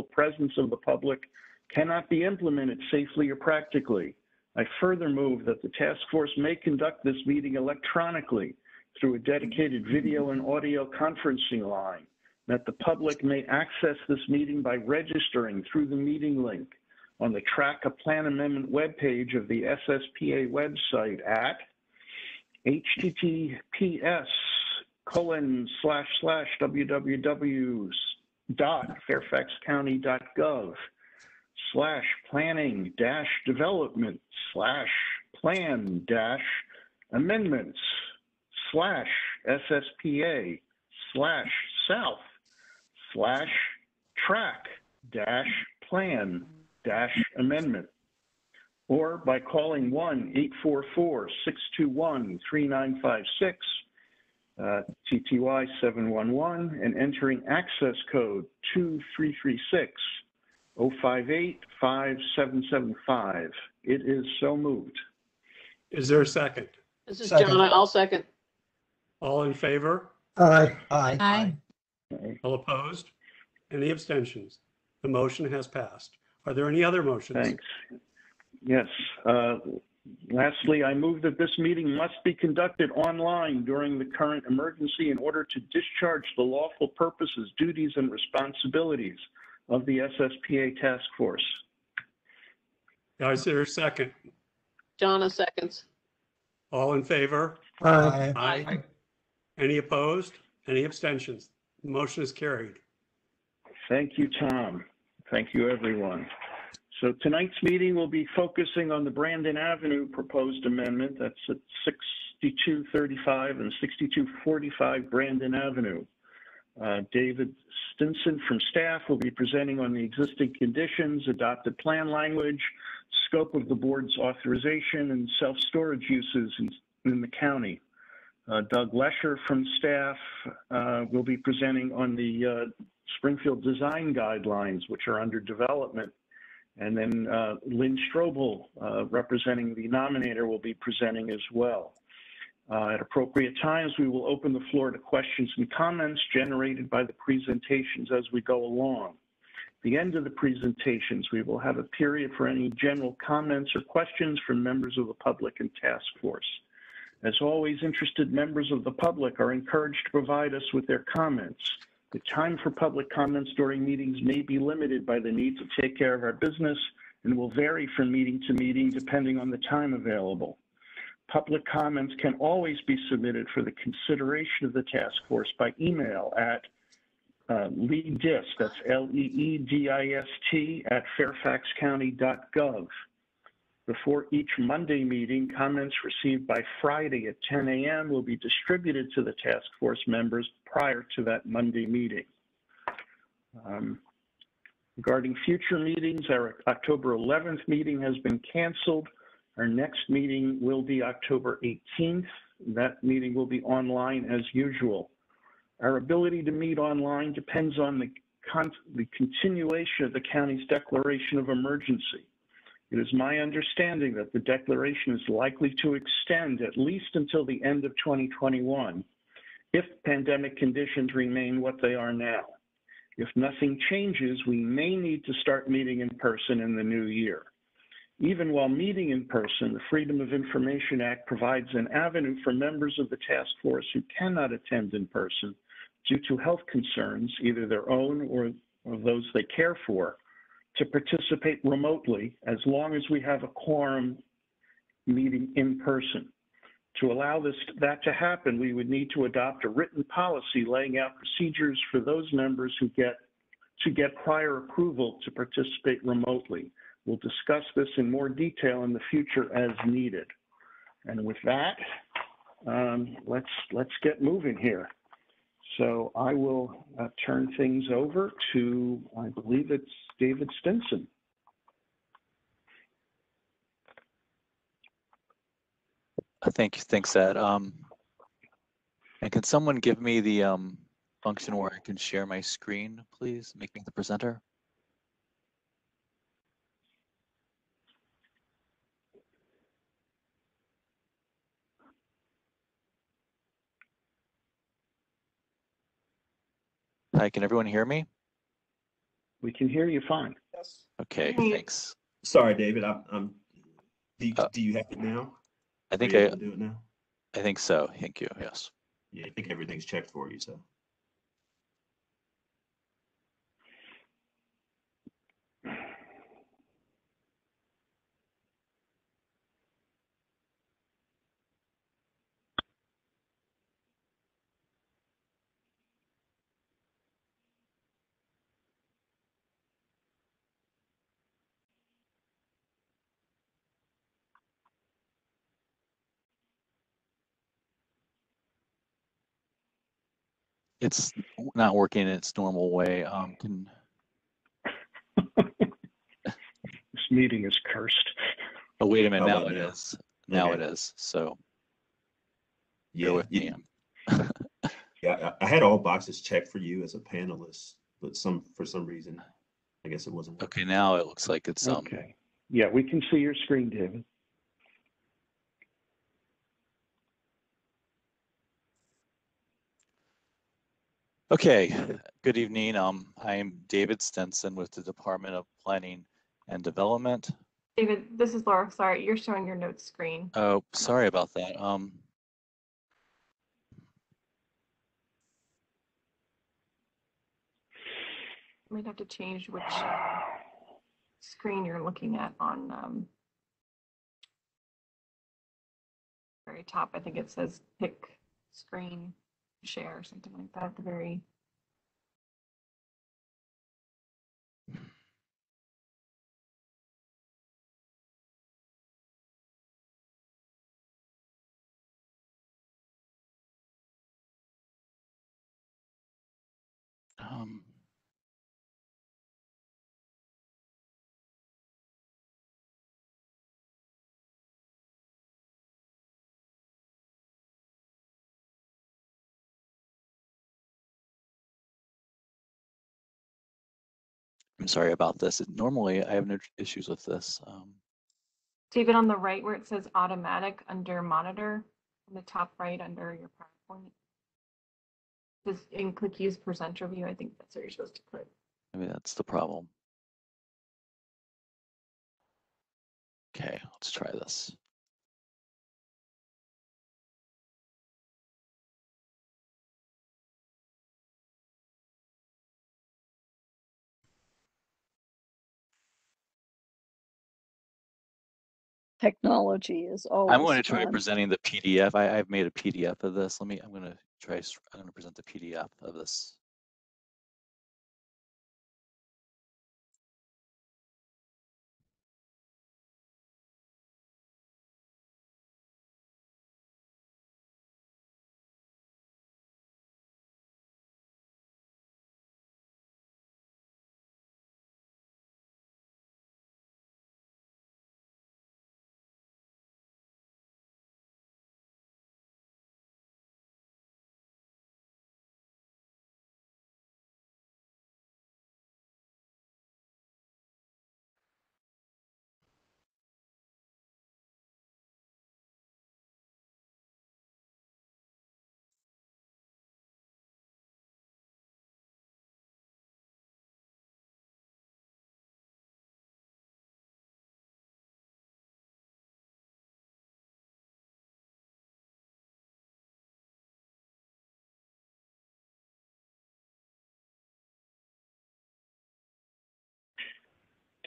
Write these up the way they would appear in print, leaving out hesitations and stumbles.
presence of the public cannot be implemented safely or practically. I further move that the task force may conduct this meeting electronically through a dedicated video and audio conferencing line, that the public may access this meeting by registering through the meeting link on the Track a Plan Amendment webpage of the SSPA website at https://www.fairfaxcounty.gov/plan-development/plan-amendments/SSPA/south/track-plan-amendment, or by calling 1-844-621-3956, TTY 711, and entering access code 2336-058-5775. It is so moved. Is there a second? This is second. John, I'll second. All in favor? Aye. Aye. Aye. Aye. All opposed? Any abstentions? The motion has passed. Are there any other motions? Thanks. Yes. Lastly, I move that this meeting must be conducted online during the current emergency in order to discharge the lawful purposes, duties, and responsibilities of the SSPA task force. Now, is there a second? Donna seconds. All in favor? Aye. Aye. Aye. Any opposed? Any abstentions? The motion is carried. Thank you, Tom. Thank you, everyone. So tonight's meeting will be focusing on the Brandon Avenue proposed amendment. That's at 6235 and 6245 Brandon Avenue. David Stinson from staff will be presenting on the existing conditions, adopted plan language, scope of the board's authorization, and self-storage uses in the county. Doug Lesher from staff will be presenting on the Springfield design guidelines, which are under development. And then Lynn Strobel, representing the nominator, will be presenting as well. At appropriate times, we will open the floor to questions and comments generated by the presentations as we go along. At the end of the presentations, we will have a period for any general comments or questions from members of the public and task force. As always, interested members of the public are encouraged to provide us with their comments. The time for public comments during meetings may be limited by the need to take care of our business and will vary from meeting to meeting depending on the time available. Public comments can always be submitted for the consideration of the task force by email at LEEDIST, that's LEEDIST, at fairfaxcounty.gov. Before each Monday meeting, comments received by Friday at 10 a.m. will be distributed to the task force members prior to that Monday meeting. Regarding future meetings, our October 11th meeting has been canceled. Our next meeting will be October 18th. That meeting will be online as usual. Our ability to meet online depends on the continuation of the county's declaration of emergency. It is my understanding that the declaration is likely to extend at least until the end of 2021 if pandemic conditions remain what they are now. If nothing changes, we may need to start meeting in person in the new year. Even while meeting in person, the Freedom of Information Act provides an avenue for members of the task force who cannot attend in person due to health concerns, either their own or those they care for, to participate remotely as long as we have a quorum meeting in person. To allow that to happen, we would need to adopt a written policy laying out procedures for those members who get prior approval to participate remotely. We'll discuss this in more detail in the future as needed. And with that, let's get moving here. So I will turn things over to, I believe it's David Stinson. Thanks, Ed. And can someone give me the function where I can share my screen, please? Make me the presenter. Hi, can everyone hear me? We can hear you fine. Yes. Okay, thanks. Sorry, David. Do you have it now? I think I do it now. I think so. Thank you. Yes. Yeah, I think everything's checked for you. So. It's not working in its normal way. This meeting is cursed. Oh, wait a minute. Now it is. Now it is. So yeah, with me. Yeah, I had all boxes checked for you as a panelist, but for some reason, I guess it wasn't working. Okay, now it looks like it's okay. Yeah, we can see your screen, David. Okay, good evening. I am David Stinson with the Department of Planning and Development. David, this is Laura. Sorry, you're showing your notes screen. Oh, sorry about that. I might have to change which screen you're looking at on very top. I think it says pick screen. Share or something like that at the very I'm sorry about this. Normally, I have no issues with this. David, on the right where it says automatic under monitor, in the top right under your PowerPoint, just and click use presenter view. I think that's where you're supposed to click. Maybe that's the problem. Okay, let's try this. Technology is always. I'm going to try presenting the PDF. I've made a PDF of this. I'm going to try. I'm going to present the PDF of this.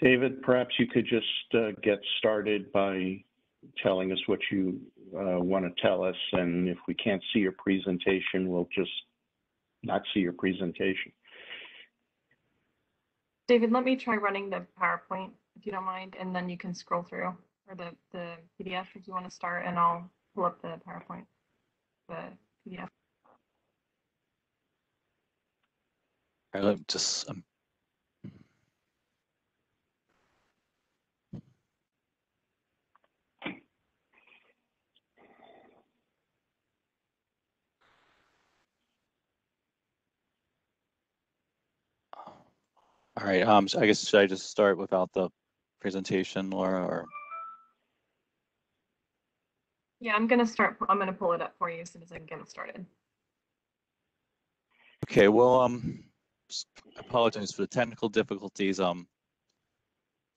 David, perhaps you could just get started by telling us what you want to tell us, and if we can't see your presentation, we'll just not see your presentation. David, let me try running the PowerPoint, if you don't mind, and then you can scroll through, or the PDF if you want to start, and I'll pull up the PowerPoint, the PDF. All right, let me just... All right. So I guess should I just start without the presentation, Laura? Or yeah, I'm gonna start. I'm gonna pull it up for you as soon as I can get it started. Okay. Well, apologize for the technical difficulties.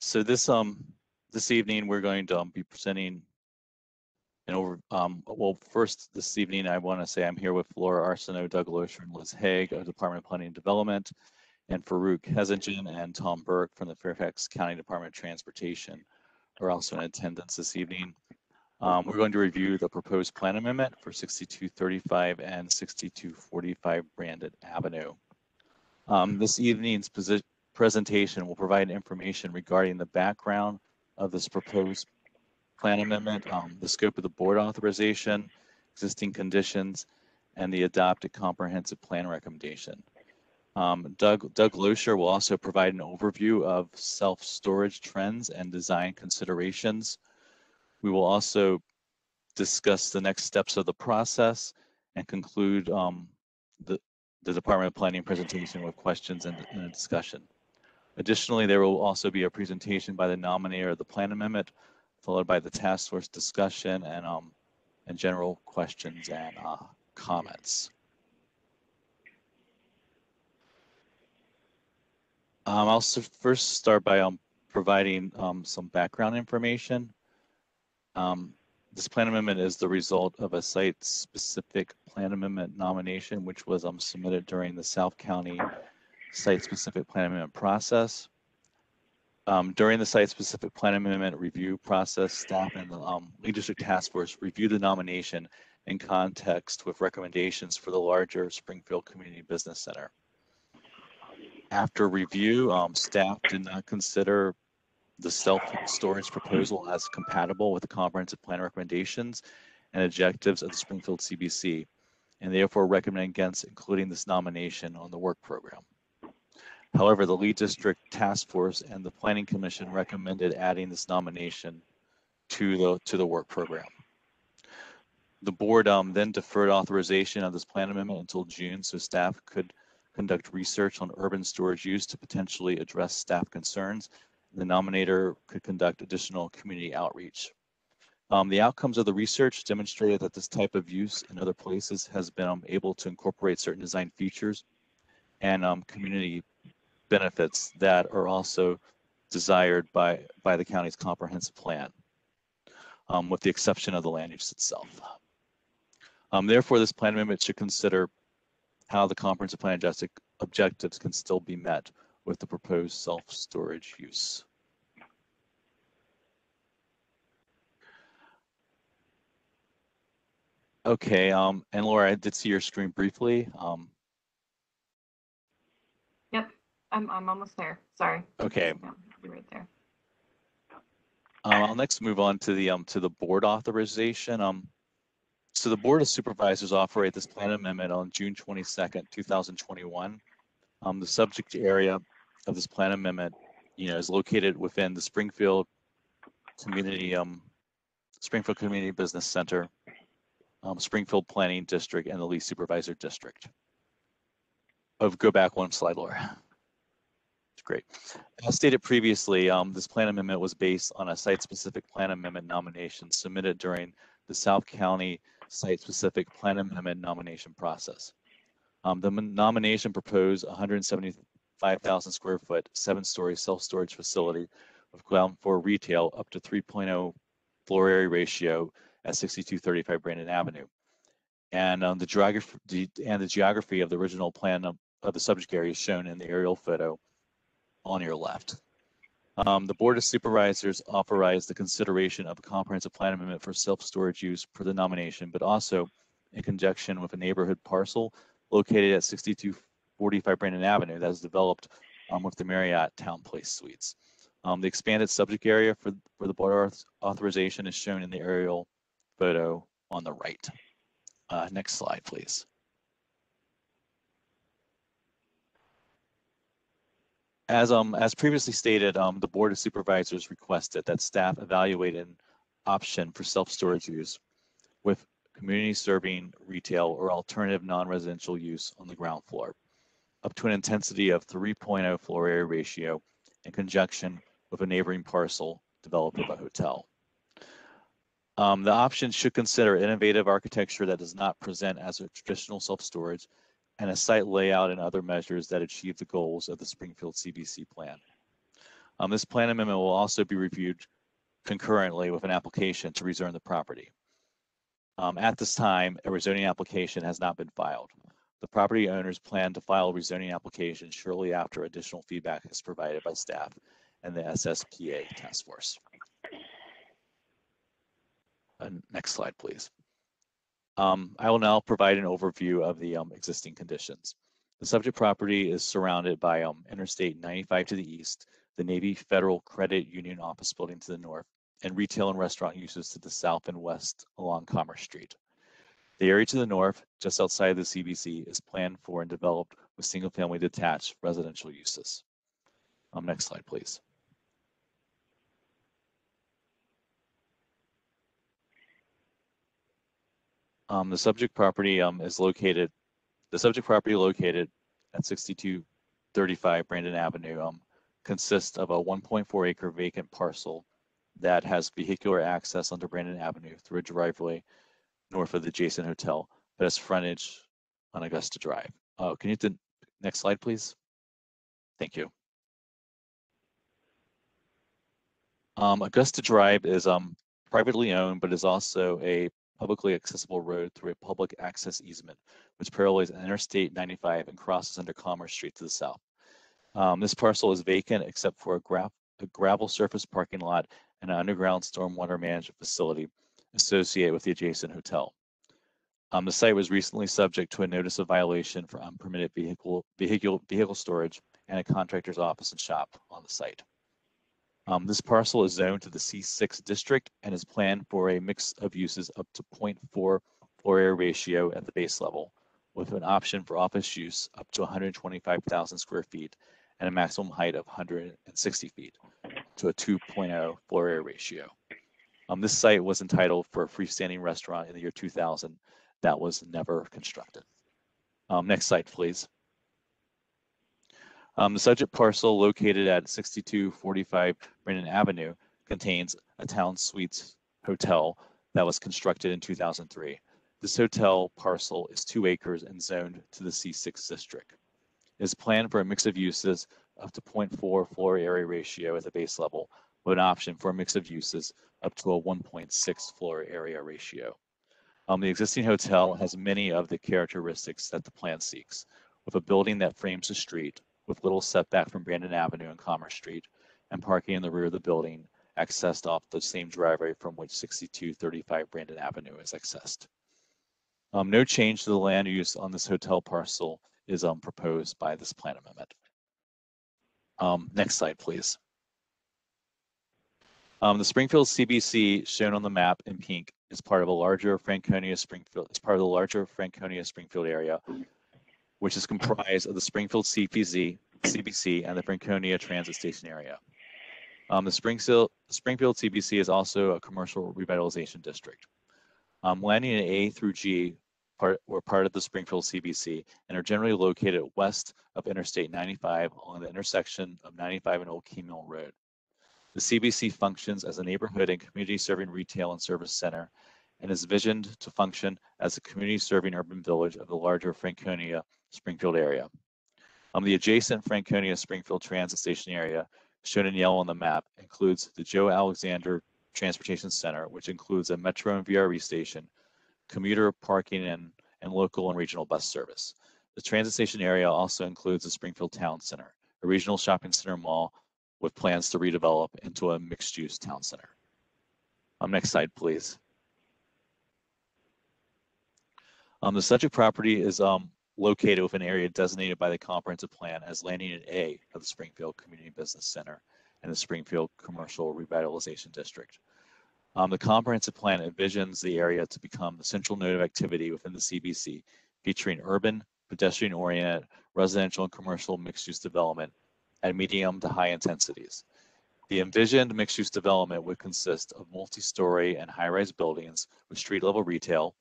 So this evening we're going to be presenting an over. Well, first this evening I want to say I'm here with Laura Arsenault, Doug Loescher, and Liz Haig of the Department of Planning and Development, and Farouk Hezingen and Tom Burke from the Fairfax County Department of Transportation are also in attendance this evening. We're going to review the proposed plan amendment for 6235 and 6245 Brandon Avenue. This evening's presentation will provide information regarding the background of this proposed plan amendment, the scope of the board authorization, existing conditions, and the adopted comprehensive plan recommendation. Doug Loescher will also provide an overview of self-storage trends and design considerations. We will also discuss the next steps of the process and conclude the Department of Planning presentation with questions and a discussion. Additionally, there will also be a presentation by the nominator of the plan amendment, followed by the task force discussion and general questions and comments. I'll first start by providing some background information. This plan amendment is the result of a site-specific plan amendment nomination, which was submitted during the South County site-specific plan amendment process. During the site-specific plan amendment review process, staff and the Lee District Task Force reviewed the nomination in context with recommendations for the larger Springfield Community Business Center. After review, staff did not consider the self-storage proposal as compatible with the comprehensive plan recommendations and objectives of the Springfield CBC, and therefore recommend against including this nomination on the work program. However, the Lee District Task Force and the Planning Commission recommended adding this nomination to the work program. The board then deferred authorization of this plan amendment until June, so staff could conduct research on urban storage use to potentially address staff concerns. The nominator could conduct additional community outreach. The outcomes of the research demonstrated that this type of use in other places has been able to incorporate certain design features and community benefits that are also desired by the county's comprehensive plan, with the exception of the land use itself. Therefore, this plan amendment should consider how the comprehensive plan objectives can still be met with the proposed self-storage use. Okay, and Laura, I did see your screen briefly. Yep, I'm almost there, sorry. Okay. No, you're right there. I'll next move on to the board authorization. So the Board of Supervisors authorized this plan amendment on June 22nd, 2021. The subject area of this plan amendment, is located within the Springfield Community Business Center, Springfield Planning District, and the Lee Supervisor District. I'll go back one slide, Laura. It's great. As stated previously, this plan amendment was based on a site-specific plan amendment nomination submitted during the South County site-specific plan amendment nomination process. The nomination proposed 175,000 square foot, 7-story self-storage facility with ground floor retail up to 3.0 floor area ratio at 6235 Brandon Avenue. And the geography of the original plan of the subject area is shown in the aerial photo on your left. The Board of Supervisors authorized the consideration of a comprehensive plan amendment for self-storage use per the nomination, but also in conjunction with a neighborhood parcel located at 6245 Brandon Avenue that is developed with the Marriott TownePlace Suites. The expanded subject area for the board authorization is shown in the aerial photo on the right. Next slide, please. As previously stated, the Board of Supervisors requested that staff evaluate an option for self-storage use with community serving retail or alternative non-residential use on the ground floor up to an intensity of 3.0 floor area ratio in conjunction with a neighboring parcel developed by a hotel. The option should consider innovative architecture that does not present as a traditional self-storage and a site layout and other measures that achieve the goals of the Springfield CBC plan. This plan amendment will also be reviewed concurrently with an application to rezone the property. At this time, a rezoning application has not been filed. The property owners plan to file a rezoning application shortly after additional feedback is provided by staff and the SSPA task force. Next slide, please. I will now provide an overview of the existing conditions. The subject property is surrounded by Interstate 95 to the east, the Navy Federal Credit Union office building to the north, and retail and restaurant uses to the south and west along Commerce Street. The area to the north, just outside of the CBC, is planned for and developed with single-family detached residential uses. Next slide, please. The subject property located at 6235 Brandon Avenue consists of a 1.4 acre vacant parcel that has vehicular access onto Brandon Avenue through a driveway north of the adjacent hotel, but has frontage on Augusta Drive. Can you hit the next slide, please? Thank you. Augusta Drive is privately owned, but is also a publicly accessible road through a public access easement, which parallels Interstate 95 and crosses under Commerce Street to the south. This parcel is vacant except for a gravel surface parking lot and an underground stormwater management facility associated with the adjacent hotel. The site was recently subject to a notice of violation for unpermitted vehicle storage and a contractor's office and shop on the site. This parcel is zoned to the C6 district and is planned for a mix of uses up to 0.4 floor area ratio at the base level, with an option for office use up to 125,000 square feet and a maximum height of 160 feet to a 2.0 floor area ratio. This site was entitled for a freestanding restaurant in the year 2000 that was never constructed. Next slide, please. The subject parcel located at 6245 Brandon Avenue contains a Town Suites hotel that was constructed in 2003. This hotel parcel is 2 acres and zoned to the C6 district. It is planned for a mix of uses up to 0.4 floor area ratio at the base level, with an option for a mix of uses up to a 1.6 floor area ratio. The existing hotel has many of the characteristics that the plan seeks, with a building that frames the street, with little setback from Brandon Avenue and Commerce Street, and parking in the rear of the building accessed off the same driveway from which 6235 Brandon Avenue is accessed. No change to the land use on this hotel parcel is proposed by this plan amendment. Next slide, please. The Springfield CBC, shown on the map in pink, is part of a larger Franconia Springfield. It's part of the larger Franconia Springfield area, which is comprised of the Springfield CBC and the Franconia Transit Station area. The Springfield CBC is also a commercial revitalization district. Land unit A through G were part of the Springfield CBC and are generally located west of Interstate 95 along the intersection of 95 and Old Mill Road. The CBC functions as a neighborhood and community serving retail and service center, and is visioned to function as a community serving urban village of the larger Franconia Springfield area. The adjacent Franconia Springfield Transit Station area, shown in yellow on the map, includes the Joe Alexander Transportation Center, which includes a metro and VRE station, commuter parking, and local and regional bus service. The transit station area also includes the Springfield Town Center, a regional shopping center mall with plans to redevelop into a mixed-use town center. Next slide, please. The subject property is located within an area designated by the comprehensive plan as Land Unit A of the Springfield Community Business Center and the Springfield Commercial Revitalization District. The comprehensive plan envisions the area to become the central node of activity within the CBC, featuring urban, pedestrian-oriented, residential and commercial mixed-use development at medium to high intensities. The envisioned mixed-use development would consist of multi-story and high-rise buildings with street-level retail,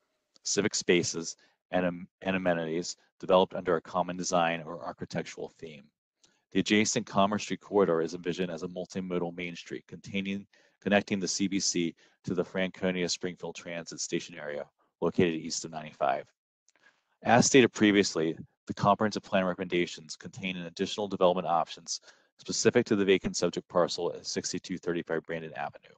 civic spaces, and amenities developed under a common design or architectural theme. The adjacent Commerce Street corridor is envisioned as a multimodal main street connecting the CBC to the Franconia Springfield Transit Station area located east of 95. As stated previously, the comprehensive plan recommendations contain an additional development options specific to the vacant subject parcel at 6235 Brandon Avenue,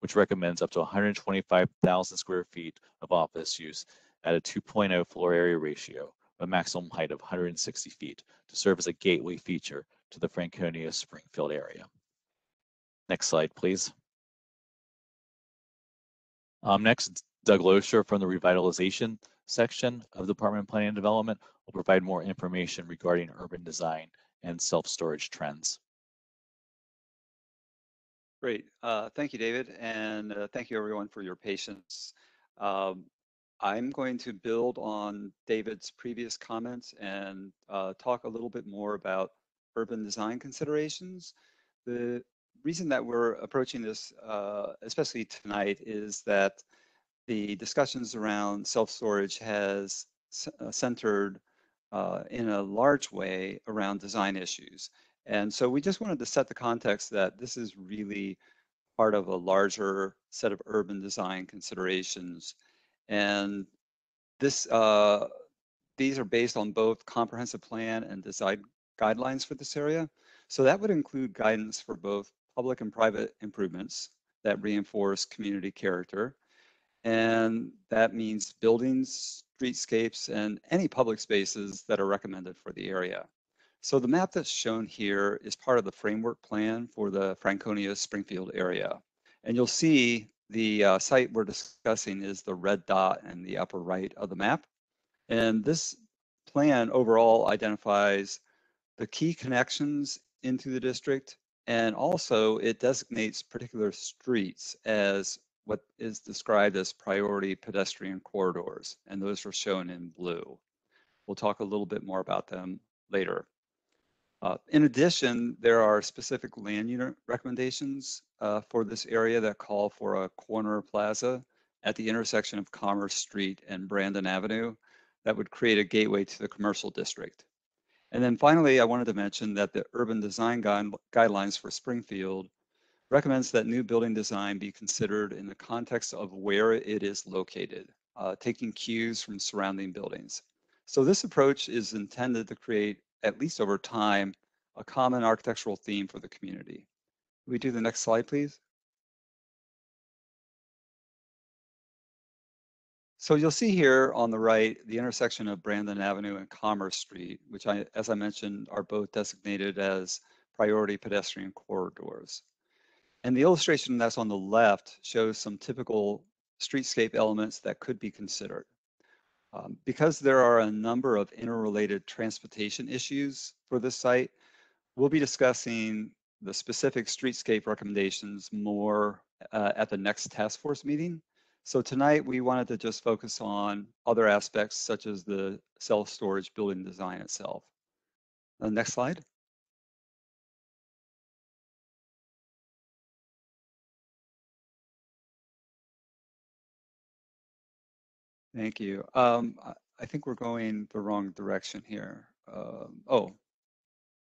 which recommends up to 125,000 square feet of office use at a 2.0 floor area ratio, a maximum height of 160 feet, to serve as a gateway feature to the Franconia Springfield area. Next slide, please. Next, Doug Loescher from the revitalization section of the Department of Planning and Development will provide more information regarding urban design and self-storage trends. Great, thank you, David, and thank you everyone for your patience. I'm going to build on David's previous comments and talk a little bit more about urban design considerations. The reason that we're approaching this, especially tonight, is that the discussions around self-storage has centered in a large way around design issues. And so we just wanted to set the context that this is really part of a larger set of urban design considerations. And this, these are based on both comprehensive plan and design guidelines for this area. So that would include guidance for both public and private improvements that reinforce community character. And that means buildings, streetscapes, and any public spaces that are recommended for the area. So the map that's shown here is part of the framework plan for the Franconia Springfield area. And you'll see the site we're discussing is the red dot in the upper right of the map. And this plan overall identifies the key connections into the district, and also it designates particular streets as what is described as priority pedestrian corridors, and those are shown in blue. We'll talk a little bit more about them later. In addition, there are specific land unit recommendations for this area that call for a corner plaza at the intersection of Commerce Street and Brandon Avenue that would create a gateway to the commercial district. And then finally, I wanted to mention that the urban design guidelines for Springfield recommends that new building design be considered in the context of where it is located, taking cues from surrounding buildings. So this approach is intended to create, at least over time, a common architectural theme for the community. Can we do the next slide, please? So you'll see here on the right, the intersection of Brandon Avenue and Commerce Street, which as I mentioned, are both designated as priority pedestrian corridors. And the illustration that's on the left shows some typical streetscape elements that could be considered. Because there are a number of interrelated transportation issues for this site, we'll be discussing the specific streetscape recommendations more at the next task force meeting. So tonight we wanted to just focus on other aspects such as the self-storage building design itself. Next slide. Thank you. I think we're going the wrong direction here. Oh,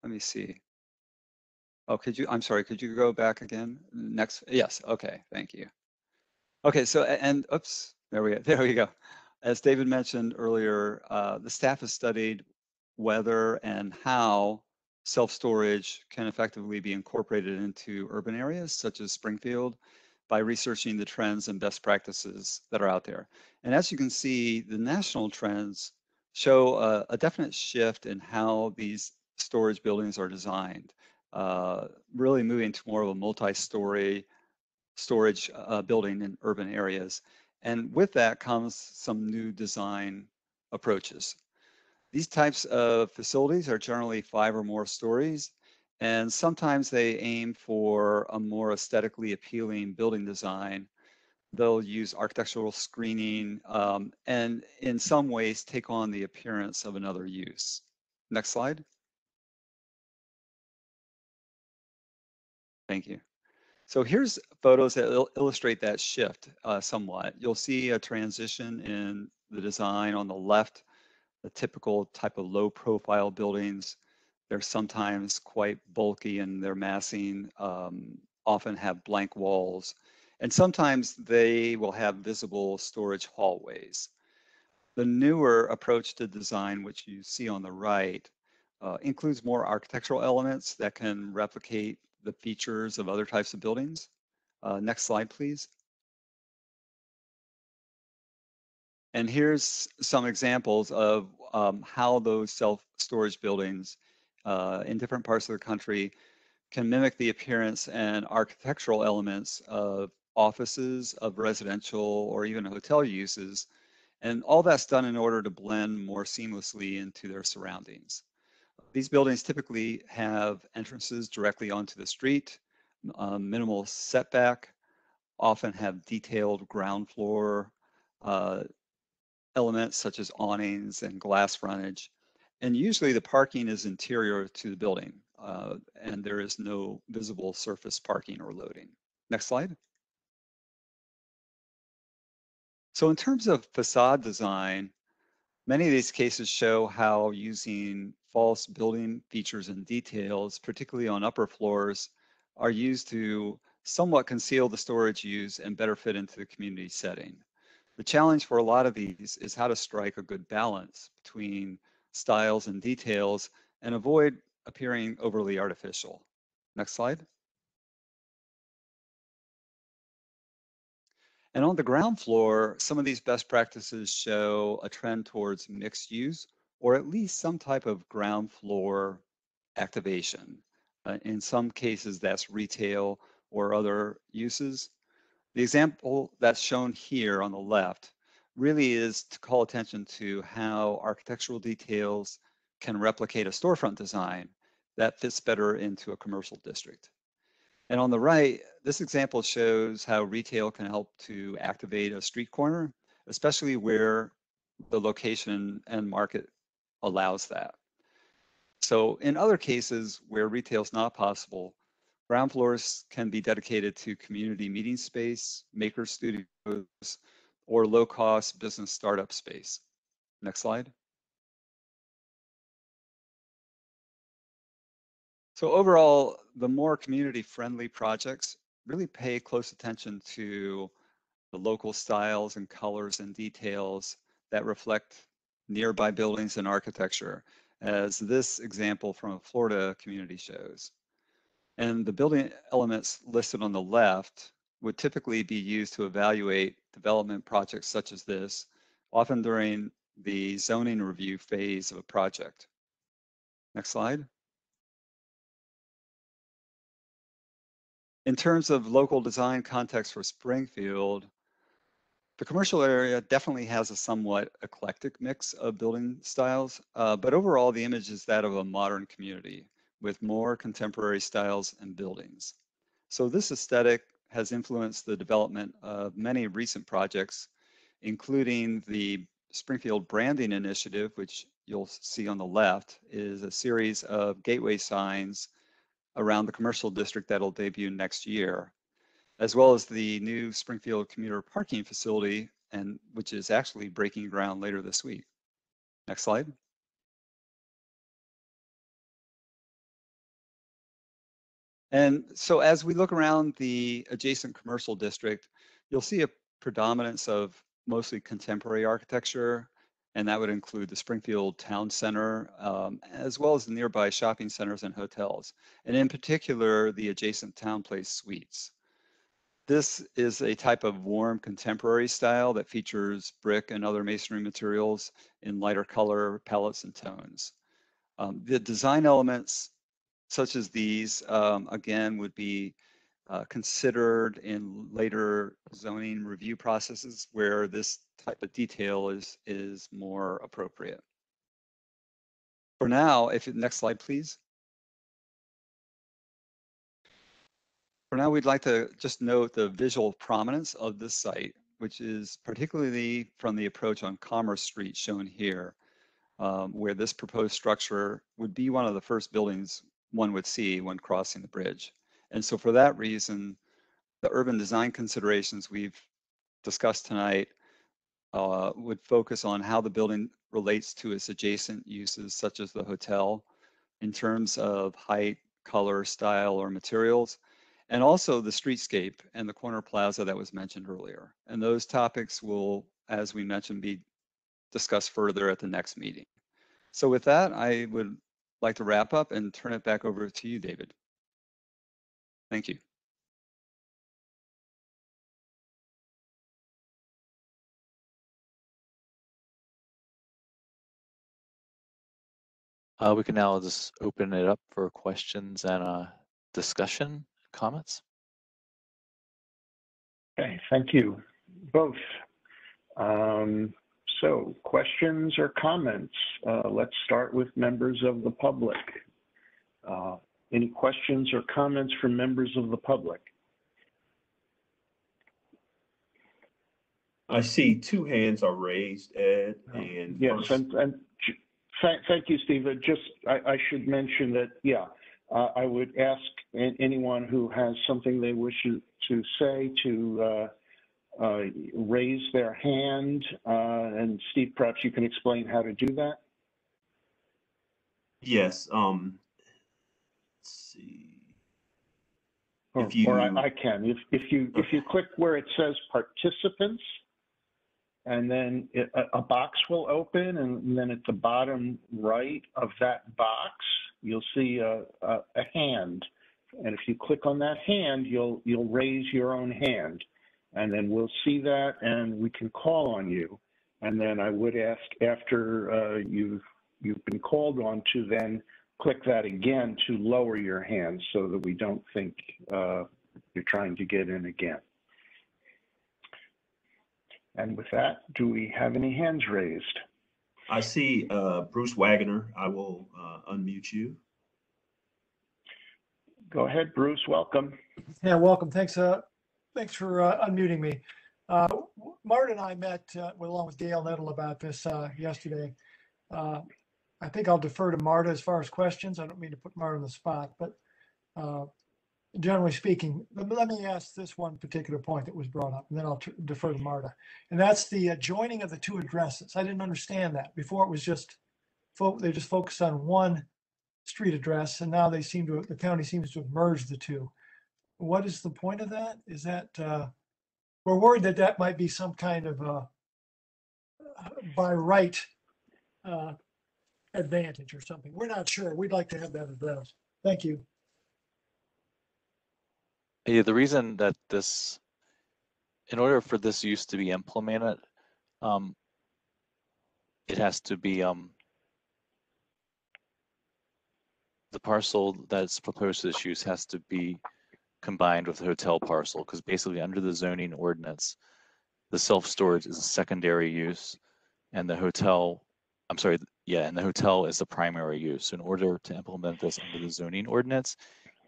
let me see. Oh, could you, I'm sorry, could you go back again? Next, yes, okay, thank you. Okay, so, and oops, there we go. As David mentioned earlier, the staff has studied whether and how self-storage can effectively be incorporated into urban areas such as Springfield, by researching the trends and best practices that are out there. And as you can see, the national trends show a definite shift in how these storage buildings are designed, really moving to more of a multi-story storage building in urban areas. And with that comes some new design approaches. These types of facilities are generally 5 or more stories, and sometimes they aim for a more aesthetically appealing building design. They'll use architectural screening and in some ways take on the appearance of another use. Next slide. Thank you. So here's photos that illustrate that shift somewhat. You'll see a transition in the design on the left, the typical type of low profile buildings. They're sometimes quite bulky in their massing, often have blank walls, and sometimes they will have visible storage hallways. The newer approach to design, which you see on the right, includes more architectural elements that can replicate the features of other types of buildings. Next slide, please. And here's some examples of how those self-storage buildings in different parts of the country can mimic the appearance and architectural elements of offices, of residential, or even hotel uses. And all that's done in order to blend more seamlessly into their surroundings. These buildings typically have entrances directly onto the street, minimal setback, often have detailed ground floor elements such as awnings and glass frontage. And usually the parking is interior to the building and there is no visible surface parking or loading. Next slide. So in terms of facade design, many of these cases show how using false building features and details, particularly on upper floors, are used to somewhat conceal the storage use and better fit into the community setting. The challenge for a lot of these is how to strike a good balance between styles and details and avoid appearing overly artificial. Next slide. And on the ground floor, some of these best practices show a trend towards mixed use, or at least some type of ground floor activation. In some cases, that's retail or other uses. The example that's shown here on the left really is to call attention to how architectural details can replicate a storefront design that fits better into a commercial district. And on the right, this example shows how retail can help to activate a street corner, especially where the location and market allows that. So in other cases where retail is not possible, ground floors can be dedicated to community meeting space, maker studios, or low-cost business startup space. Next slide. So overall, the more community-friendly projects really pay close attention to the local styles and colors and details that reflect nearby buildings and architecture, as this example from a Florida community shows. And the building elements listed on the left would typically be used to evaluate development projects such as this, often during the zoning review phase of a project. Next slide. In terms of local design context for Springfield, the commercial area definitely has a somewhat eclectic mix of building styles, but overall the image is that of a modern community with more contemporary styles and buildings. So this aesthetic has influenced the development of many recent projects, including the Springfield Branding Initiative, which you'll see on the left, is a series of gateway signs around the commercial district that'll debut next year, as well as the new Springfield commuter parking facility, and which is actually breaking ground later this week. Next slide. And so as we look around the adjacent commercial district, you'll see a predominance of mostly contemporary architecture, and that would include the Springfield Town Center, as well as the nearby shopping centers and hotels, and in particular, the adjacent TownePlace Suites. This is a type of warm contemporary style that features brick and other masonry materials in lighter color palettes and tones. The design elements such as these, again, would be considered in later zoning review processes where this type of detail is more appropriate. For now, next slide, please. For now, we'd like to just note the visual prominence of this site, which is particularly from the approach on Commerce Street shown here, where this proposed structure would be one of the first buildings one would see when crossing the bridge. And so for that reason, the urban design considerations we've discussed tonight would focus on how the building relates to its adjacent uses, such as the hotel, in terms of height, color, style, or materials, and also the streetscape and the corner plaza that was mentioned earlier. And those topics will, as we mentioned, be discuss further at the next meeting. So with that, I would like to wrap up and turn it back over to you, David. Thank you. We can now just open it up for questions and discussion, comments. Okay, thank you both. So questions or comments? Let's start with members of the public. Any questions or comments from members of the public? I see two hands are raised, Ed. And yes, thank you, Steve. Just I should mention that, yeah, I would ask anyone who has something they wish to say to raise their hand. And Steve, perhaps you can explain how to do that. Yes. Let's see. Or, I can. If you click where it says participants, and then a box will open, and then at the bottom right of that box, you'll see a hand. And if you click on that hand, you'll raise your own hand. And then we'll see that, and we can call on you. And then I would ask after you've been called on to then click that again to lower your hand so that we don't think you're trying to get in again. And with that, do we have any hands raised? I see Bruce Wagoner. I will unmute you. Go ahead, Bruce. Welcome. Yeah, welcome. Thanks. Thanks for unmuting me. Mart and I met along with Dale Nettle about this yesterday. I think I'll defer to Marta as far as questions. I don't mean to put Marta on the spot, but generally speaking, let me ask this one particular point that was brought up, and then I'll defer to Marta. And that's the joining of the two addresses. I didn't understand that. Before it was just, they just focused on one street address, and now they seem to, the county seems to have merged the two. What is the point of that? Is that, we're worried that that might be some kind of by right advantage or something. We're not sure. We'd like to have that addressed. Thank you. Yeah, the reason that this, in order for this use to be implemented, it has to be the parcel that's proposed to this use has to be combined with the hotel parcel, because basically under the zoning ordinance, the self-storage is a secondary use, and the hotel, I'm sorry, yeah, and the hotel is the primary use. So in order to implement this under the zoning ordinance,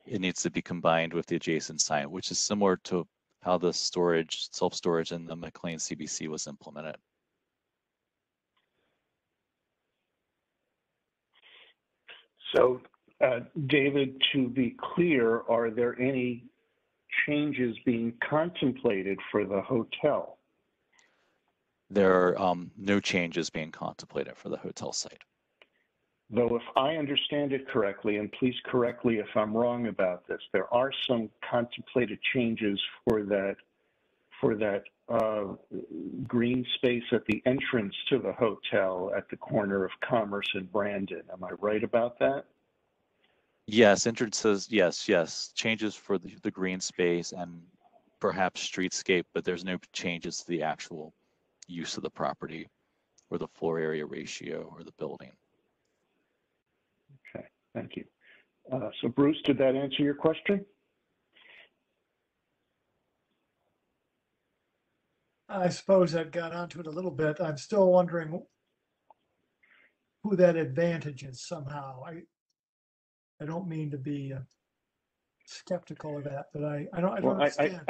it needs to be combined with the adjacent site, which is similar to how the storage, self-storage in the McLean CBC was implemented. So, David, to be clear, are there any changes being contemplated for the hotel? There are no changes being contemplated for the hotel site. Though if I understand it correctly, and please correct me if I'm wrong about this, there are some contemplated changes for that green space at the entrance to the hotel at the corner of Commerce and Brandon. Am I right about that? Yes, entrances, yes. Changes for the green space and perhaps streetscape, but there's no changes to the actual use of the property or the floor area ratio or the building. Thank you. So Bruce, did that answer your question? I suppose I've got onto it a little bit. I'm still wondering who that advantage is somehow. I don't mean to be skeptical of that, but I don't understand.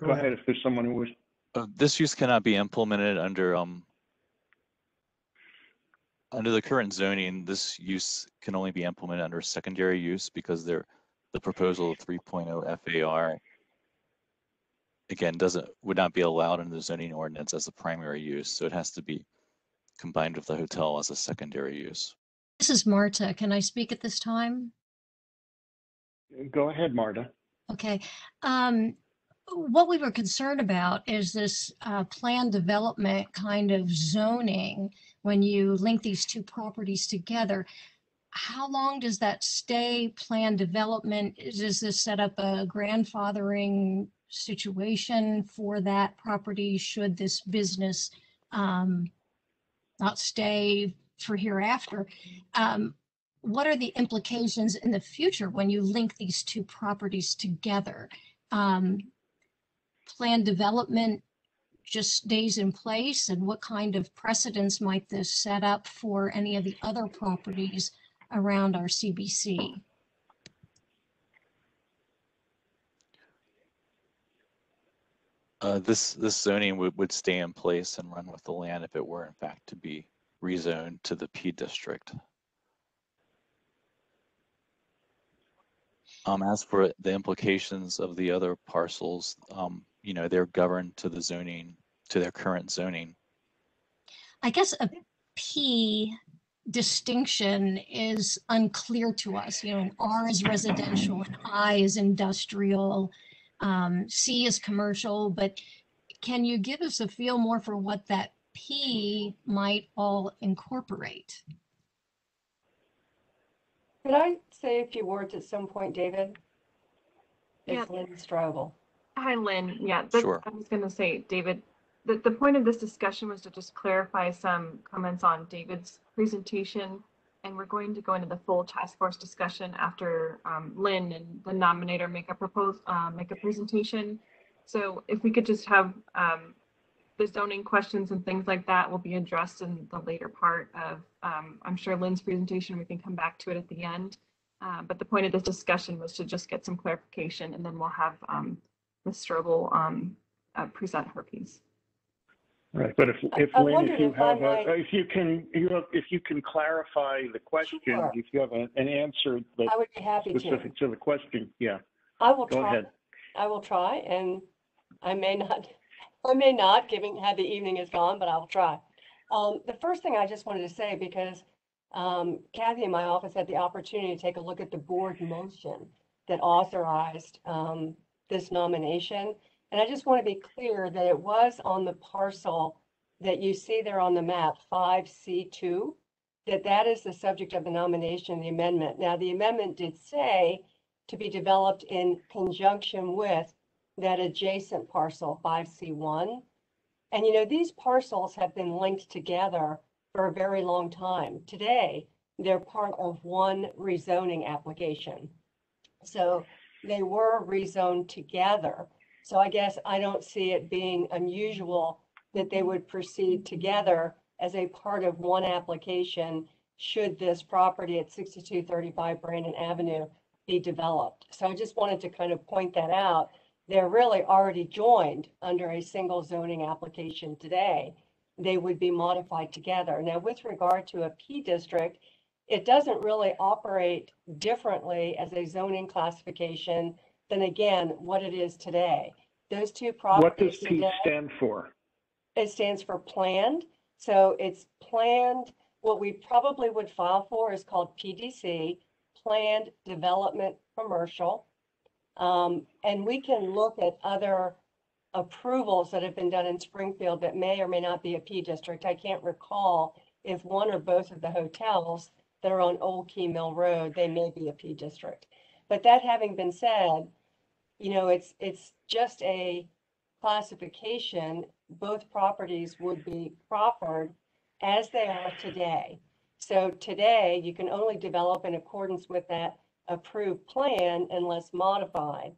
Go ahead if there's someone who wishes. This use cannot be implemented under the current zoning, this use can only be implemented under secondary use because the proposal of 3.0 FAR, again, would not be allowed under the zoning ordinance as a primary use. So it has to be combined with the hotel as a secondary use. This is Marta. Can I speak at this time? Go ahead, Marta. Okay. what we were concerned about is this planned development kind of zoning. When you link these two properties together, how long does that stay planned development? Does this set up a grandfathering situation for that property should this business not stay for hereafter? What are the implications in the future when you link these two properties together? Planned development just stays in place, and what kind of precedents might this set up for any of the other properties around our CBC? This zoning would stay in place and run with the land if it were in fact to be rezoned to the P district. As for the implications of the other parcels, you know, they're governed to the zoning, to their current zoning. I guess a P distinction is unclear to us. You know, an R is residential, an I is industrial, C is commercial, but can you give us a feel more for what that P might all incorporate? Could I say a few words at some point, David? It's Lynn Straubel. Hi, Lynn. Yeah, sure. I was going to say, David, the point of this discussion was to just clarify some comments on David's presentation, and we're going to go into the full task force discussion after Lynn and the nominator make a presentation. So if we could just have the zoning questions and things like that will be addressed in the later part of, I'm sure, Lynn's presentation. We can come back to it at the end. But the point of this discussion was to just get some clarification, and then we'll have Ms. Strobel present her piece. Right, but if you can clarify the question, sure. If you have an answer that I would be happy specific to the question, yeah. I will Go ahead. I will try, and I may not, given how the evening is gone, but I will try. The first thing I just wanted to say, because Kathy in my office had the opportunity to take a look at the board motion that authorized this nomination. And I just want to be clear that it was on the parcel that you see there on the map, 5C2, that is the subject of the nomination, the amendment. Now, the amendment did say to be developed in conjunction with that adjacent parcel, 5C1. And, you know, these parcels have been linked together for a very long time. Today, they're part of one rezoning application. So they were rezoned together. So I guess I don't see it being unusual that they would proceed together as a part of one application should this property at 6235 Brandon Avenue be developed. So I just wanted to kind of point that out. They're really already joined under a single zoning application today. They would be modified together. Now, with regard to a P district, it doesn't really operate differently as a zoning classification than, again, what it is today. Those two properties. What does P stand for? It stands for planned. So it's planned. What we probably would file for is called PDC, Planned Development Commercial. And we can look at other approvals that have been done in Springfield that may or may not be a P district. I can't recall if one or both of the hotels that are on Old Key Mill Road, they may be a P district. But that having been said, you know, it's just a classification. Both properties would be proffered as they are today. So today you can only develop in accordance with that approved plan unless modified.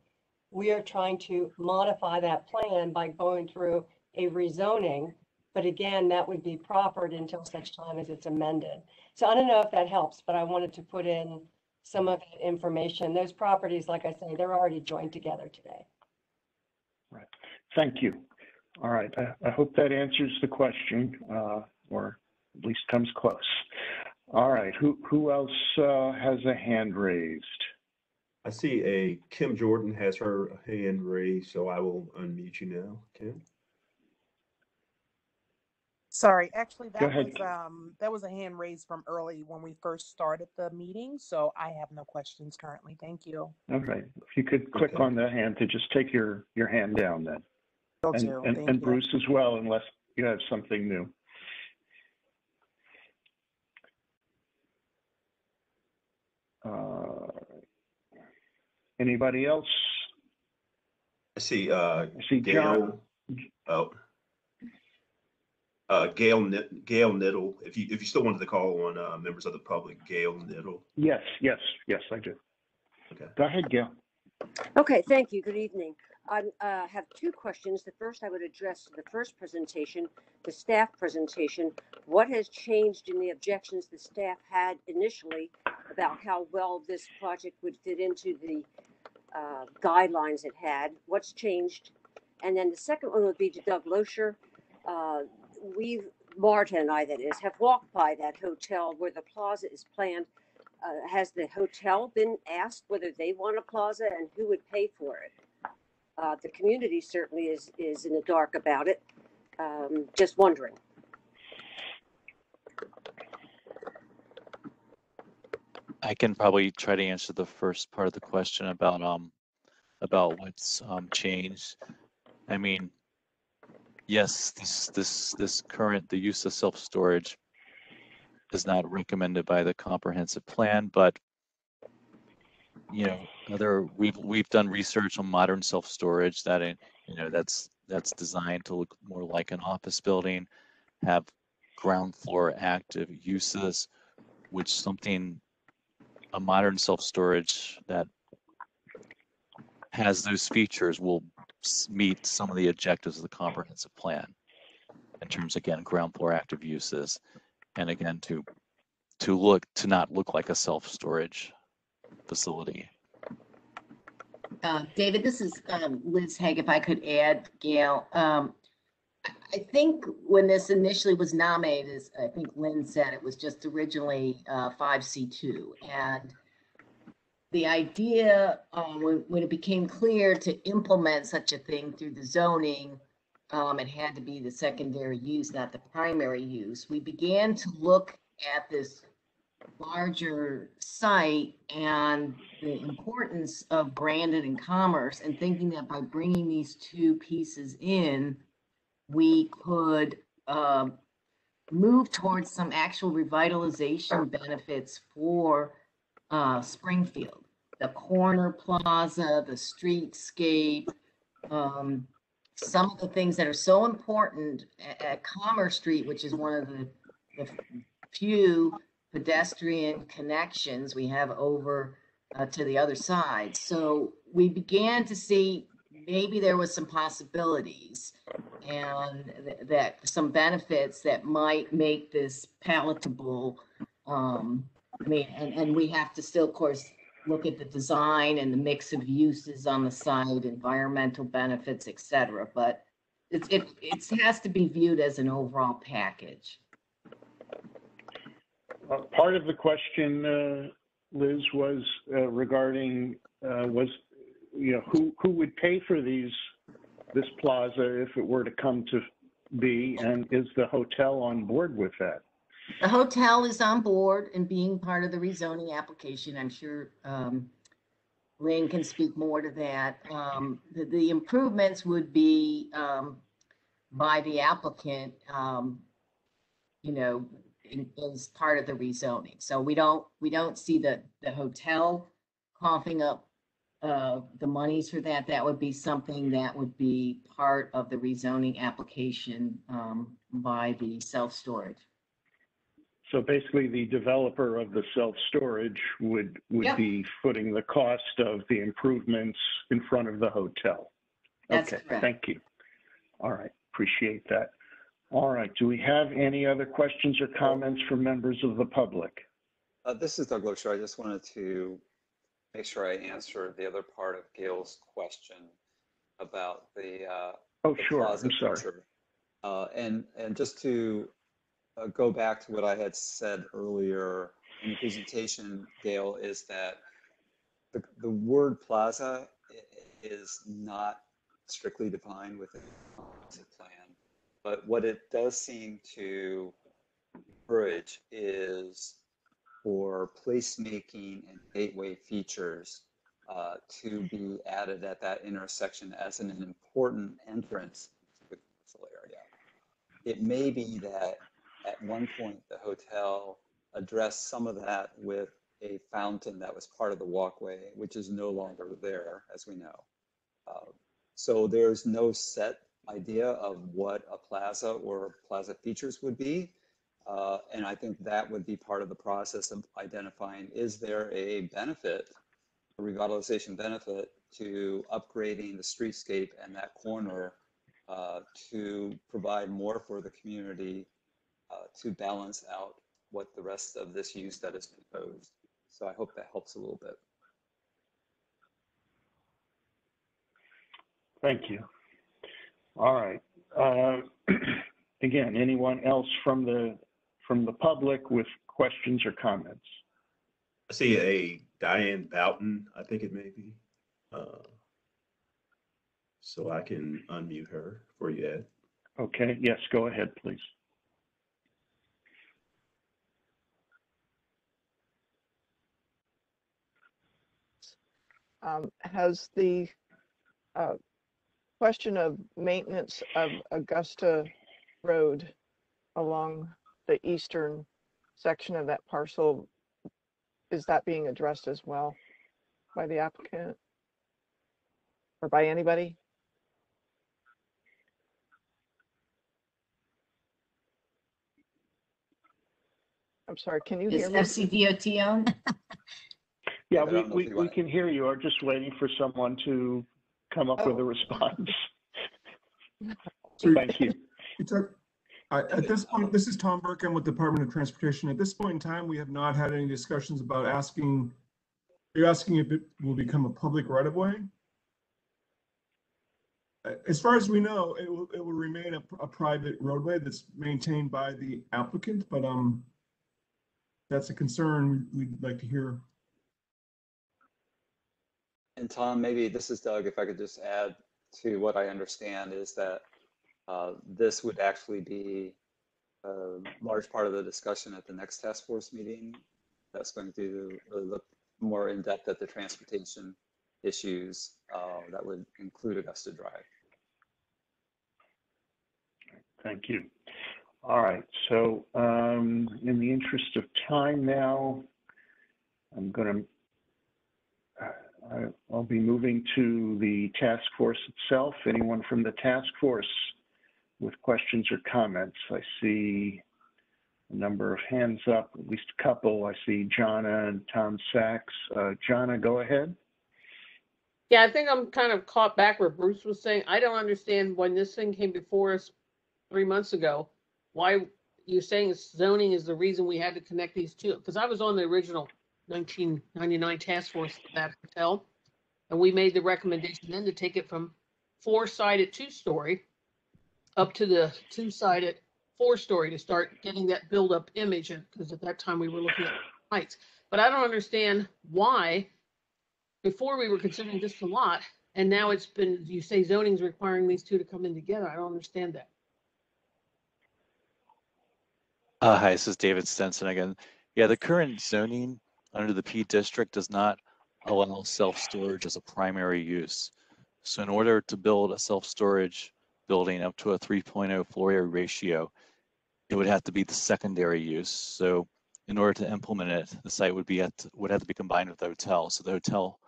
We are trying to modify that plan by going through a rezoning, but again, that would be proffered until such time as it's amended. So I don't know if that helps, but I wanted to put in some of that information. Those properties, like I say, they're already joined together today. Right. Thank you. All right. I hope that answers the question, or at least comes close. All right. Who else has a hand raised? I see a Kim Jordan has her hand raised, so I will unmute you now, Kim. Sorry, actually that was a hand raised from early when we first started the meeting, so I have no questions currently. Thank you. All right, if you could click on the hand to just take your hand down then. And Bruce as well, unless you have something new. Anybody else? I see Gail. Oh. Gail Niddle, if you still wanted to call on members of the public, Gail Niddle. Yes, I do. Okay. Go ahead, Gail. Okay, thank you. Good evening. I have two questions. The first I would address to the first presentation, the staff presentation. What has changed in the objections the staff had initially about how well this project would fit into the guidelines it had? What's changed? And then the second one would be to Doug Losher. Marta and I, that is, have walked by that hotel where the plaza is planned. Has the hotel been asked whether they want a plaza and who would pay for it? The community certainly is in the dark about it. Just wondering. I can probably try to answer the first part of the question about what's changed. I mean, yes, this current, the use of self-storage is not recommended by the comprehensive plan, but you know, we've done research on modern self-storage that, you know, that's designed to look more like an office building, have ground floor active uses, which a modern self-storage that has those features will meet some of the objectives of the comprehensive plan in terms, again, ground floor active uses, and again to not look like a self-storage facility. David, this is Liz Haig. If I could add, Gail, I think when this initially was nominated, as I think Lynn said, it was just originally 5C2, and the idea when it became clear to implement such a thing through the zoning, it had to be the secondary use, not the primary use. We began to look at this larger site and the importance of Brandon and Commerce, and thinking that by bringing these two pieces in, we could move towards some actual revitalization benefits for Springfield. The corner plaza, the streetscape, some of the things that are so important at Commerce Street, which is one of the few pedestrian connections we have over to the other side. So we began to see maybe there was some possibilities and that some benefits that might make this palatable. I mean, and we have to still, of course, look at the design and the mix of uses on the site, environmental benefits, et cetera. But it has to be viewed as an overall package. Part of the question, Liz, was regarding who would pay for this plaza if it were to come to be, and is the hotel on board with that? The hotel is on board and being part of the rezoning application. I'm sure Lynn can speak more to that. The improvements would be by the applicant, as part of the rezoning. So we don't see the hotel coughing up the monies for that. That would be something that would be part of the rezoning application by the self-storage. So basically, the developer of the self-storage would be footing the cost of the improvements in front of the hotel. That's okay, correct. Thank you. All right, appreciate that. All right, do we have any other questions or comments from members of the public? This is Doug Losher. I just wanted to make sure I answered the other part of Gail's question about the plaza. I'm sorry. And just to go back to what I had said earlier in the presentation, Gail, is that the word plaza is not strictly defined within the plan. But what it does seem to encourage is for placemaking and gateway features to be added at that intersection as an important entrance to the commercial area. It may be that at one point the hotel addressed some of that with a fountain that was part of the walkway, which is no longer there, as we know. So there's no set idea of what a plaza or plaza features would be. And I think that would be part of the process of identifying, is there a benefit, a revitalization benefit to upgrading the streetscape and that corner to provide more for the community to balance out what the rest of this use that is proposed. So I hope that helps a little bit. Thank you. All right. Again, anyone else from the public with questions or comments? I see a Diane Boughton, I think it may be. So I can unmute her for you, Ed. Okay, yes, go ahead, please. Has the question of maintenance of Augusta Road along the eastern section of that parcel, is that being addressed as well by the applicant or by anybody? I'm sorry, can you hear me? Is FCDOT on? Yeah, we can hear you. We're just waiting for someone to come up with a response. Thank you. At this point, this is Tom Burke. I'm with the Department of Transportation. At this point in time, we have not had any discussions about asking, you're asking if it will become a public right-of-way. As far as we know, it will remain a private roadway that's maintained by the applicant, but that's a concern we'd like to hear. And Tom, maybe this is Doug, if I could just add to what I understand is that this would actually be a large part of the discussion at the next task force meeting that's going to really look more in depth at the transportation issues that would include Augusta Drive. Thank you. All right, so in the interest of time now, I'm going to I'll be moving to the task force itself. Anyone from the task force with questions or comments? I see a number of hands up, at least a couple. I see Jonna and Tom Sachs. Jonna, go ahead. Yeah, I think I'm kind of caught back where Bruce was saying. I don't understand when this thing came before us 3 months ago, why you're saying zoning is the reason we had to connect these two, because I was on the original 1999 task force at that hotel, and we made the recommendation then to take it from four-sided two-story up to the two-sided four-story to start getting that build-up image, because at that time we were looking at heights. But I don't understand why before we were considering just a lot, and now it's been, you say zoning's requiring these two to come in together. I don't understand that. Hi, this is David Stenson again. Yeah, the current zoning under the P district does not allow self-storage as a primary use. So in order to build a self-storage building up to a 3.0 floor area ratio, it would have to be the secondary use. So in order to implement it, the site would be would have to be combined with the hotel. So the hotel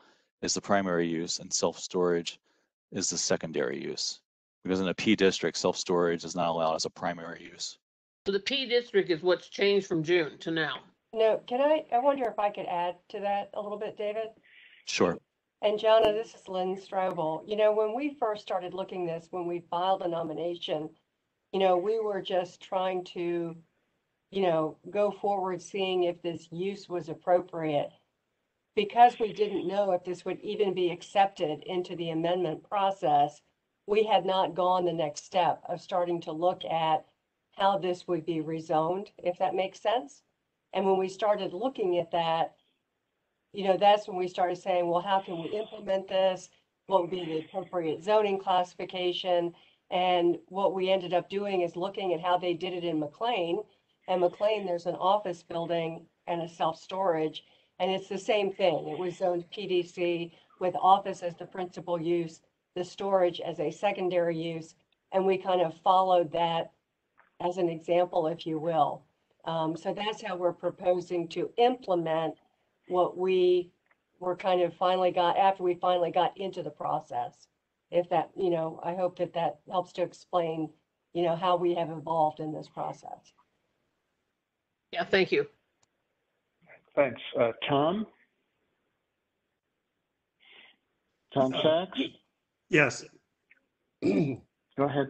is the primary use and self-storage is the secondary use. Because in a P district, self-storage is not allowed as a primary use. So the P district is what's changed from June to now. No, can I wonder if I could add to that a little bit, David? Sure. And Jonna, this is Lynn Strobel. You know, when we first started looking this, when we filed a nomination, you know, we were just trying to, you know, go forward seeing if this use was appropriate. Because we didn't know if this would even be accepted into the amendment process, we had not gone the next step of starting to look at how this would be rezoned, if that makes sense. And when we started looking at that, you know, that's when we started saying, well, how can we implement this? What would be the appropriate zoning classification? And what we ended up doing is looking at how they did it in McLean. And McLean, there's an office building and a self-storage, and it's the same thing. It was zoned PDC with office as the principal use, the storage as a secondary use, and we kind of followed that as an example, if you will. So that's how we're proposing to implement what we were kind of finally got after we finally got into the process. If that, you know, I hope that that helps to explain, you know, how we have evolved in this process. Yeah, thank you. Thanks. Tom Sachs? Yes. Go ahead.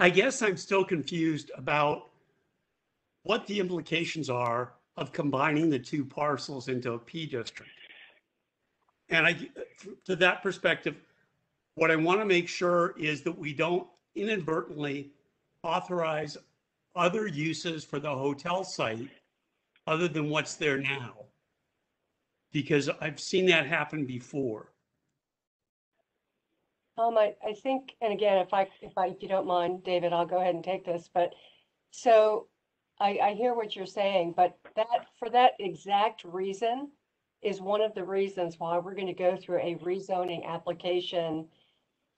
I guess I'm still confused about what the implications are of combining the two parcels into a P district. And to that perspective, what I want to make sure is that we don't inadvertently authorize other uses for the hotel site other than what's there now, because I've seen that happen before. I think, and again, if you don't mind, David, I'll go ahead and take this, but so I hear what you're saying, but that for that exact reason is one of the reasons why we're going to go through a rezoning application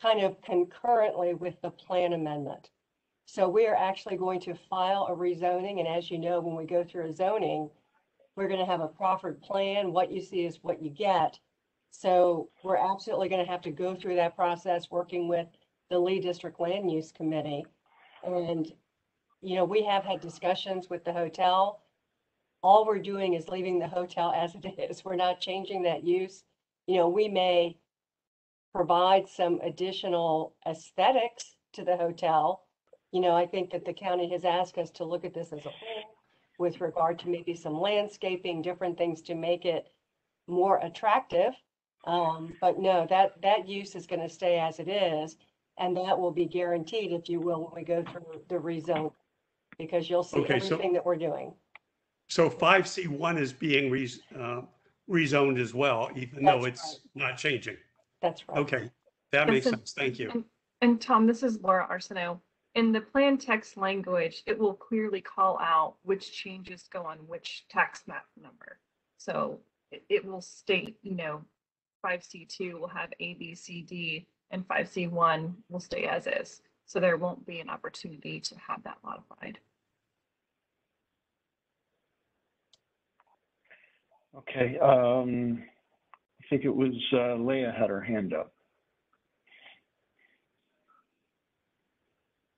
kind of concurrently with the plan amendment. So we are actually going to file a rezoning. And as you know, when we go through a zoning, we're going to have a proffered plan. What you see is what you get. So we're absolutely going to have to go through that process working with the Lee District Land Use Committee. And, you know, we have had discussions with the hotel. All we're doing is leaving the hotel as it is. We're not changing that use. You know, we may provide some additional aesthetics to the hotel. You know, I think that the county has asked us to look at this as a whole with regard to maybe some landscaping, different things to make it more attractive. But no, that use is going to stay as it is. And that will be guaranteed, if you will, when we go through the rezone, because you'll see everything that we're doing. So 5C1 is being rezoned as well, even though it's not changing. That's right. Okay, that makes sense. Thank you. And Tom, this is Laura Arsenault. In the plan text language, it will clearly call out which changes go on which tax map number. So it will state, you know, 5C2 will have A, B, C, D, and 5C1 will stay as is. So there won't be an opportunity to have that modified. Okay, I think it was Leah had her hand up.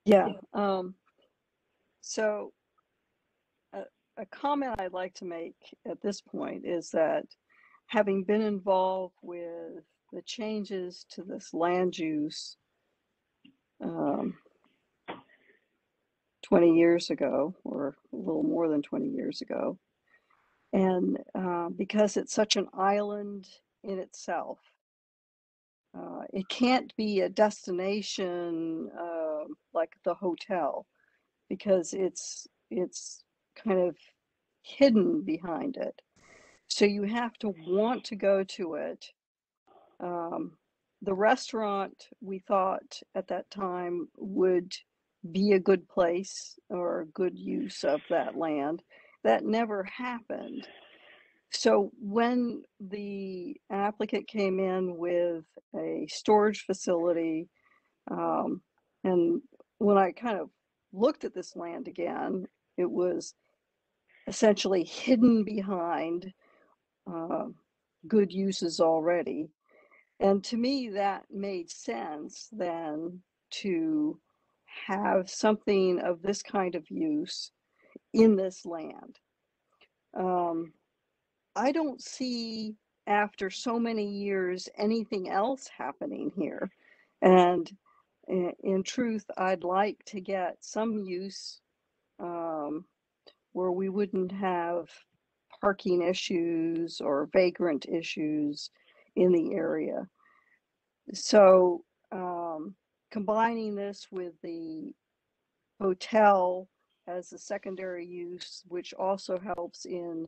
Yeah, so a comment I'd like to make at this point is that, having been involved with the changes to this land use 20 years ago, or a little more than 20 years ago, and because it's such an island in itself, it can't be a destination like the hotel, because it's kind of hidden behind it. So you have to want to go to it. The restaurant, we thought at that time, would be a good place or good use of that land. That never happened. So when the applicant came in with a storage facility, and when I kind of looked at this land again, it was essentially hidden behind good uses already. And to me, that made sense then, to have something of this kind of use in this land. I don't see, after so many years, anything else happening here. And in truth, I'd like to get some use where we wouldn't have parking issues or vagrant issues in the area. So combining this with the hotel as a secondary use, which also helps in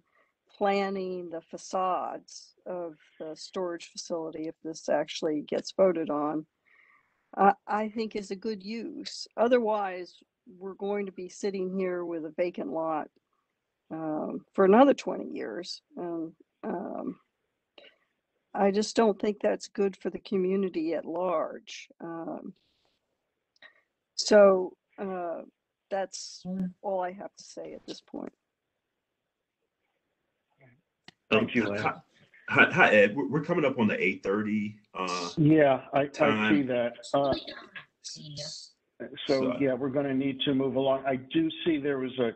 planning the facades of the storage facility, if this actually gets voted on, I think is a good use. Otherwise, we're going to be sitting here with a vacant lot for another 20 years. I just don't think that's good for the community at large. So that's all I have to say at this point. Thank you. Hi, Ed. We're coming up on the 8:30. Yeah, I see that. So yeah, we're going to need to move along. I do see there was a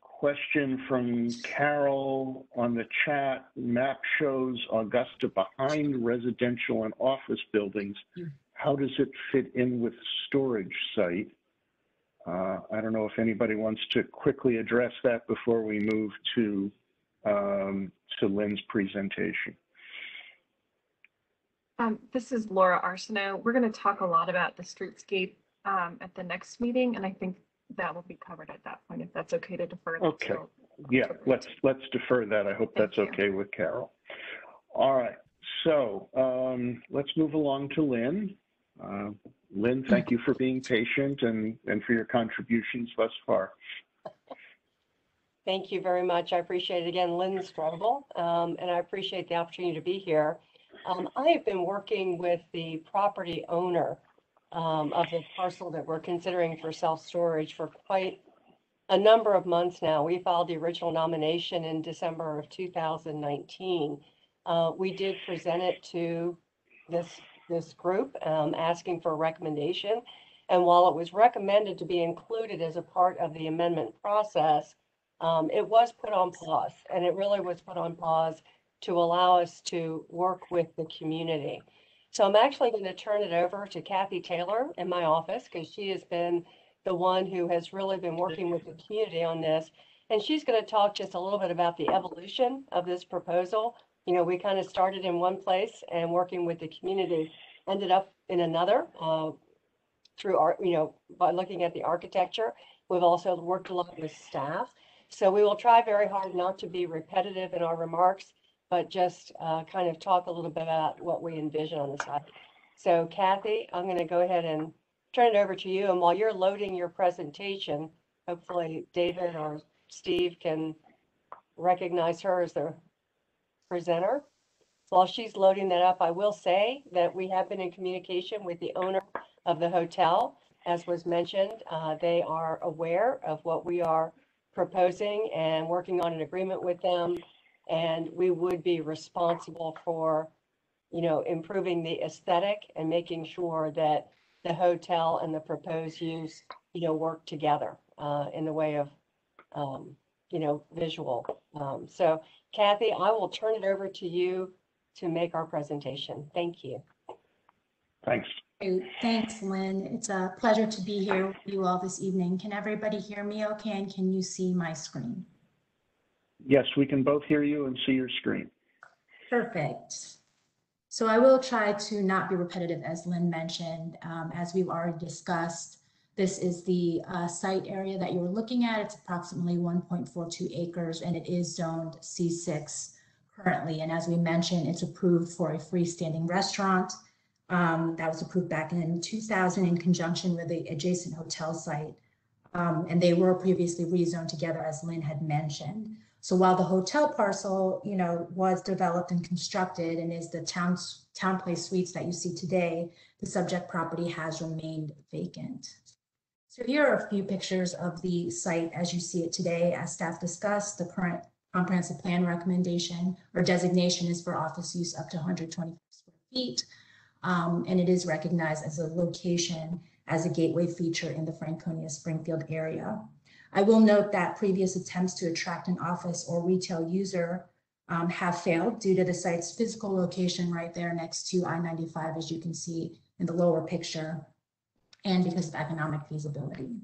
question from Carol on the chat. Map shows Augusta behind residential and office buildings. How does it fit in with storage site? I don't know if anybody wants to quickly address that before we move to Lynn's presentation. This is Laura Arsenault. We're going to talk a lot about the streetscape at the next meeting, and I think that will be covered at that point, if that's okay to defer. Okay. Yeah, let's defer that. I hope that's okay with Carol. All right. So let's move along to Lynn. Lynn, thank you for being patient and for your contributions thus far. Thank you very much. I appreciate it. Again, Lynn Strobel, and I appreciate the opportunity to be here. I have been working with the property owner of the parcel that we're considering for self-storage for quite a number of months now. We filed the original nomination in December of 2019. We did present it to this group asking for a recommendation. And while it was recommended to be included as a part of the amendment process, it was put on pause, and it really was put on pause to allow us to work with the community. So I'm actually going to turn it over to Kathy Taylor in my office, because she has been the one who has really been working with the community on this. And she's going to talk just a little bit about the evolution of this proposal. You know, we kind of started in one place and working with the community ended up in another through our, you know, by looking at the architecture. We've also worked a lot with staff. So we will try very hard not to be repetitive in our remarks, but just kind of talk a little bit about what we envision on the side. So Kathy, I'm going to go ahead and turn it over to you. And while you're loading your presentation, hopefully David or Steve can recognize her as the presenter. While she's loading that up, I will say that we have been in communication with the owner of the hotel. As was mentioned, they are aware of what we are proposing and working on an agreement with them, and we would be responsible for, you know, improving the aesthetic and making sure that the hotel and the proposed use, you know, work together in the way of, you know, visual. So Kathy, I will turn it over to you to make our presentation. Thank you. Thanks. Great. Thanks, Lynn. It's a pleasure to be here with you all this evening. Can everybody hear me okay? And can you see my screen? Yes, we can both hear you and see your screen. Perfect. So I will try to not be repetitive, as Lynn mentioned. As we've already discussed, this is the site area that you're looking at. It's approximately 1.42 acres, and it is zoned C6 currently. And as we mentioned, it's approved for a freestanding restaurant. That was approved back in 2000 in conjunction with the adjacent hotel site. And they were previously rezoned together, as Lynn had mentioned. So while the hotel parcel, you know, was developed and constructed and is the TownePlace Suites that you see today, the subject property has remained vacant. So here are a few pictures of the site as you see it today. As staff discussed, the current comprehensive plan recommendation or designation is for office use up to 125 square feet. And it is recognized as a location as a gateway feature in the Franconia Springfield area. I will note that previous attempts to attract an office or retail user have failed due to the site's physical location right there next to I-95, as you can see in the lower picture, and because of economic feasibility.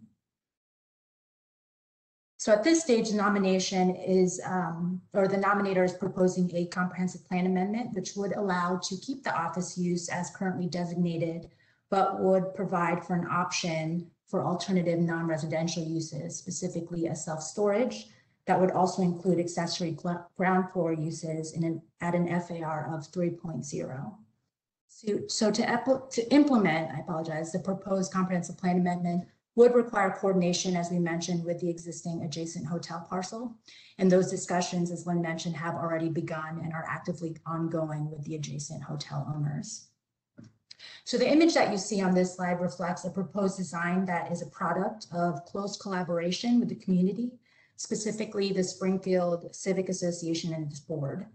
So at this stage, the nomination is, or the nominator is proposing a comprehensive plan amendment, which would allow to keep the office use as currently designated, but would provide for an option for alternative non-residential uses, specifically a self-storage that would also include accessory ground floor uses at an FAR of 3.0. So to implement, the proposed comprehensive plan amendment would require coordination, as we mentioned, with the existing adjacent hotel parcel. And those discussions, as Lynn mentioned, have already begun and are actively ongoing with the adjacent hotel owners. So the image that you see on this slide reflects a proposed design that is a product of close collaboration with the community, specifically the Springfield Civic Association and its board.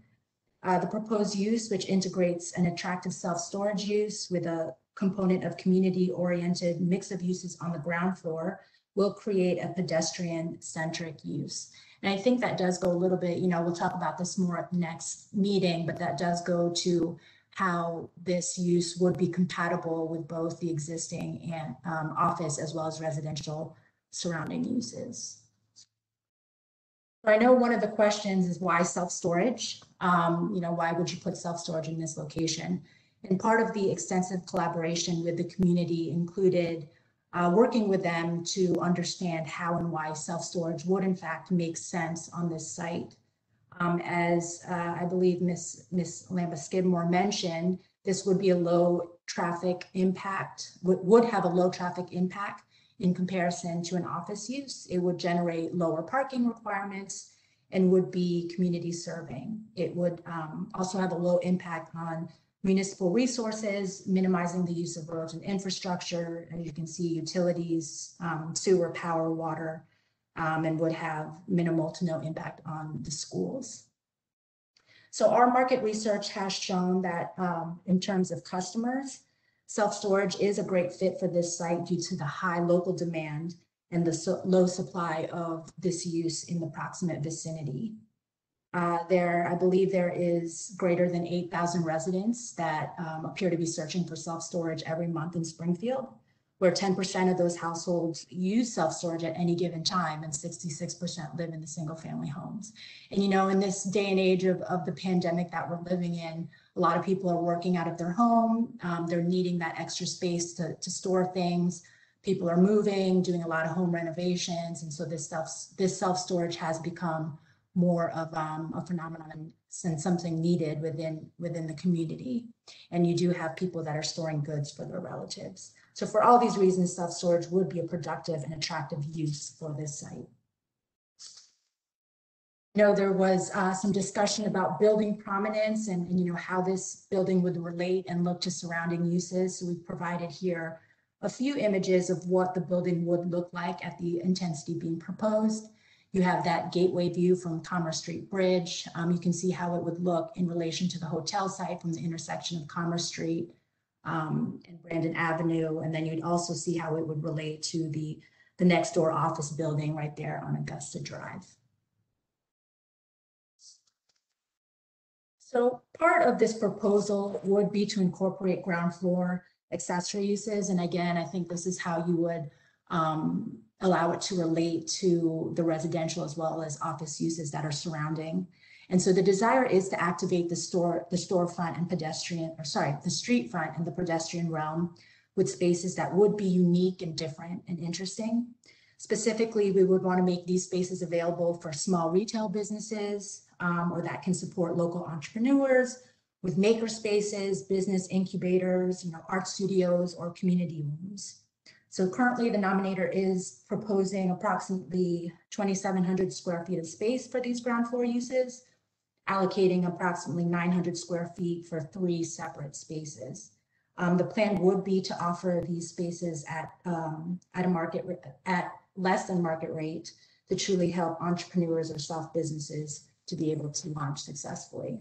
The proposed use, which integrates an attractive self-storage use with a component of community-oriented mix of uses on the ground floor, will create a pedestrian-centric use. And I think that does go a little bit, we'll talk about this more at the next meeting, but that does go to how this use would be compatible with both the existing and office as well as residential surrounding uses. I know one of the questions is why self-storage? Why would you put self-storage in this location? And part of the extensive collaboration with the community included working with them to understand how and why self-storage would in fact make sense on this site. I believe Ms. Lamba-Skidmore mentioned, this would be a low traffic impact, would have a low traffic impact in comparison to an office use. It would generate lower parking requirements and would be community serving. It would also have a low impact on municipal resources, minimizing the use of roads and infrastructure. As you can see, utilities, sewer, power, water, and would have minimal to no impact on the schools. So our market research has shown that in terms of customers, self-storage is a great fit for this site due to the high local demand and the low supply of this use in the proximate vicinity. I believe there is greater than 8,000 residents that appear to be searching for self-storage every month in Springfield, where 10% of those households use self-storage at any given time, and 66% live in the single-family homes. And in this day and age of the pandemic that we're living in, a lot of people are working out of their home. They're needing that extra space to store things. People are moving, doing a lot of home renovations. And so this self-storage has become more of a phenomenon and something needed within the community. And you do have people that are storing goods for their relatives. So for all these reasons, self-storage would be a productive and attractive use for this site. There was some discussion about building prominence and how this building would relate and look to surrounding uses. So we've provided here a few images of what the building would look like at the intensity being proposed. You have that gateway view from Commerce Street Bridge. You can see how it would look in relation to the hotel site from the intersection of Commerce Street and Brandon Avenue. And then you'd also see how it would relate to the next door office building right there on Augusta Drive. So part of this proposal would be to incorporate ground floor accessory uses. And again, I think this is how you would allow it to relate to the residential as well as office uses that are surrounding. And so the desire is to activate the storefront and pedestrian, or sorry, the street front and the pedestrian realm with spaces that would be unique and different and interesting. Specifically, we would want to make these spaces available for small retail businesses, or that can support local entrepreneurs with maker spaces, business incubators, art studios, or community rooms. So currently the nominator is proposing approximately 2,700 square feet of space for these ground floor uses, allocating approximately 900 square feet for three separate spaces. The plan would be to offer these spaces at less than market rate to truly help entrepreneurs or self-businesses to be able to launch successfully.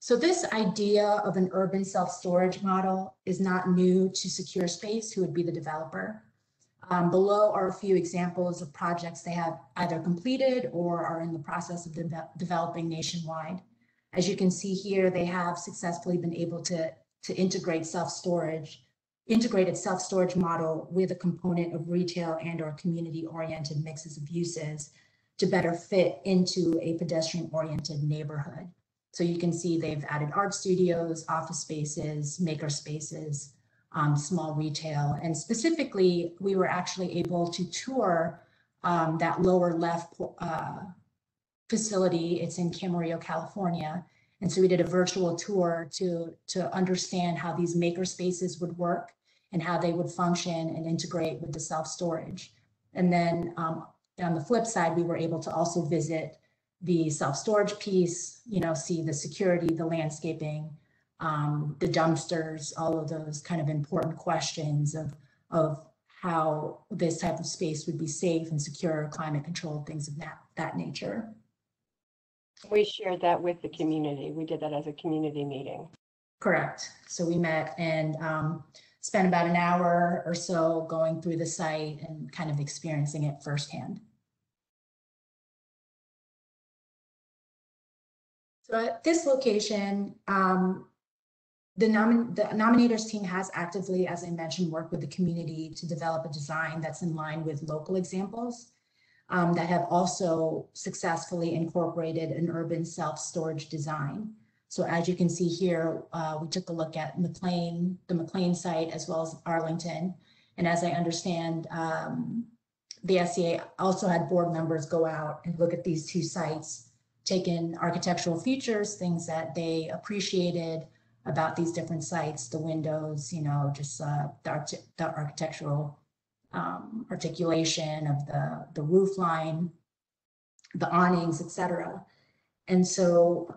So this idea of an urban self-storage model is not new to SecureSpace, who would be the developer. Below are a few examples of projects they have either completed or are in the process of developing nationwide. As you can see here, they have successfully been able to integrate integrated self-storage model with a component of retail and or community-oriented mixes of uses to better fit into a pedestrian-oriented neighborhood. So you can see they've added art studios, office spaces, maker spaces, small retail, and specifically, we were actually able to tour that lower left facility. It's in Camarillo, California, And so we did a virtual tour to understand how these maker spaces would work and how they would function and integrate with the self-storage. And then on the flip side, we were able to also visit the self-storage piece, you know, see the security, the landscaping, the dumpsters, all of those kind of important questions of how this type of space would be safe and secure, climate controlled, things of that nature. We shared that with the community. We did that as a community meeting. Correct. So we met and spent about an hour or so going through the site and kind of experiencing it firsthand. So at this location, the nominators team has actively, as I mentioned, worked with the community to develop a design that's in line with local examples that have also successfully incorporated an urban self-storage design. So as you can see here, we took a look at the McLean site, as well as Arlington. And as I understand, the SCA also had board members go out and look at these two sites, taken architectural features, things that they appreciated about these different sites, the windows, you know, just the architectural articulation of the roof line, the awnings, etc. And so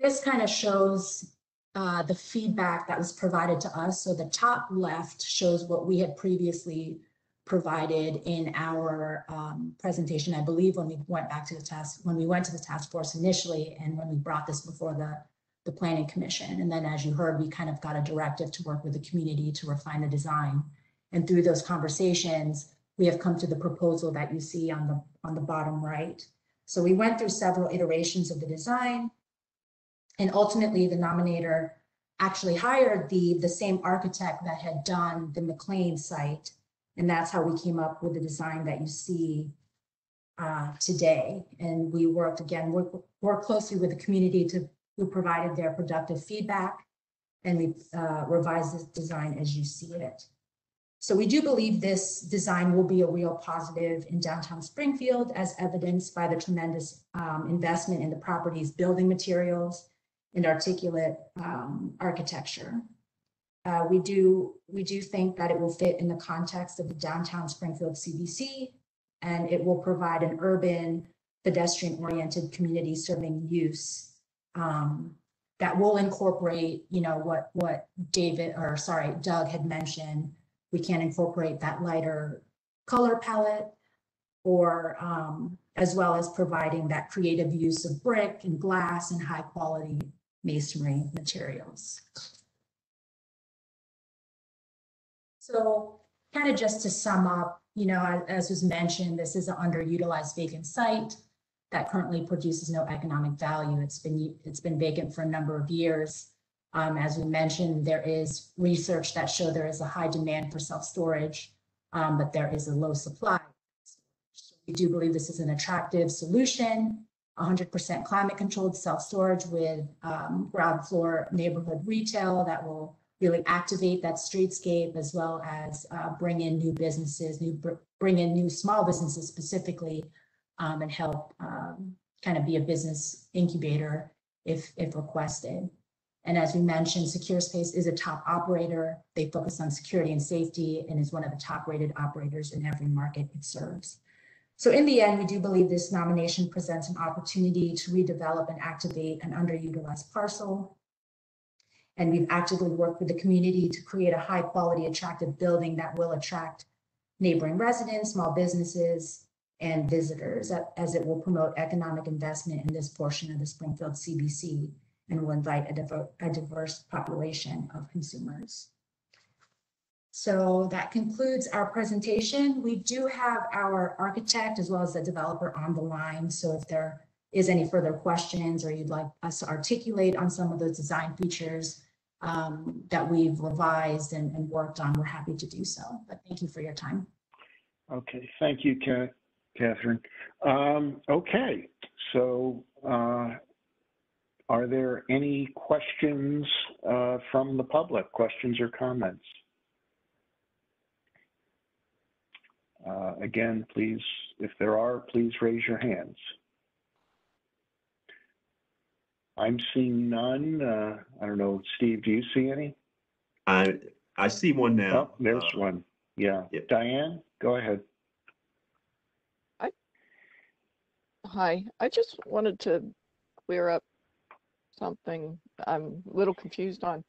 this kind of shows the feedback that was provided to us. So the top left shows what we had previously provided in our presentation, I believe, when we went back to the task force initially, and when we brought this before the Planning Commission. And then, as you heard, we kind of got a directive to work with the community to refine the design. And through those conversations, we have come to the proposal that you see on the bottom right. So we went through several iterations of the design, and ultimately the nominator actually hired the same architect that had done the McLean site. And that's how we came up with the design that you see today. And we worked, again, worked closely with the community who provided their productive feedback, and we revised this design as you see it. So we do believe this design will be a real positive in downtown Springfield, as evidenced by the tremendous investment in the property's building materials and articulate architecture. We do think that it will fit in the context of the downtown Springfield CBC, and it will provide an urban, pedestrian-oriented community serving use that will incorporate, you know, what Doug had mentioned. We can incorporate that lighter color palette, or as well as providing that creative use of brick and glass and high-quality masonry materials. So kind of just to sum up, you know, as was mentioned, this is an underutilized vacant site that currently produces no economic value. It's been vacant for a number of years. As we mentioned, there is research that shows there is a high demand for self-storage, but there is a low supply. So we do believe this is an attractive solution, 100% climate-controlled self-storage with ground floor neighborhood retail that will really activate that streetscape, as well as bring in new businesses, bring in new small businesses specifically, and help kind of be a business incubator if requested. And as we mentioned, SecureSpace is a top operator. They focus on security and safety, and is one of the top rated operators in every market it serves. So in the end, we do believe this nomination presents an opportunity to redevelop and activate an underutilized parcel. And we've actively worked with the community to create a high quality, attractive building that will attract neighboring residents, small businesses, and visitors, as it will promote economic investment in this portion of the Springfield CBC and will invite a diverse population of consumers. So that concludes our presentation. We do have our architect as well as the developer on the line. So if there is any further questions, or you'd like us to articulate on some of those design features that we've revised and worked on, we're happy to do so. But thank you for your time. Okay, thank you, Catherine. Okay, so are there any questions from the public, questions or comments? Again, please, if there are, please raise your hands. I'm seeing none. I don't know, Steve, do you see any? I see one now. Oh, there's one. Yeah. Yep. Diane, go ahead. Hi, I just wanted to clear up something I'm a little confused on,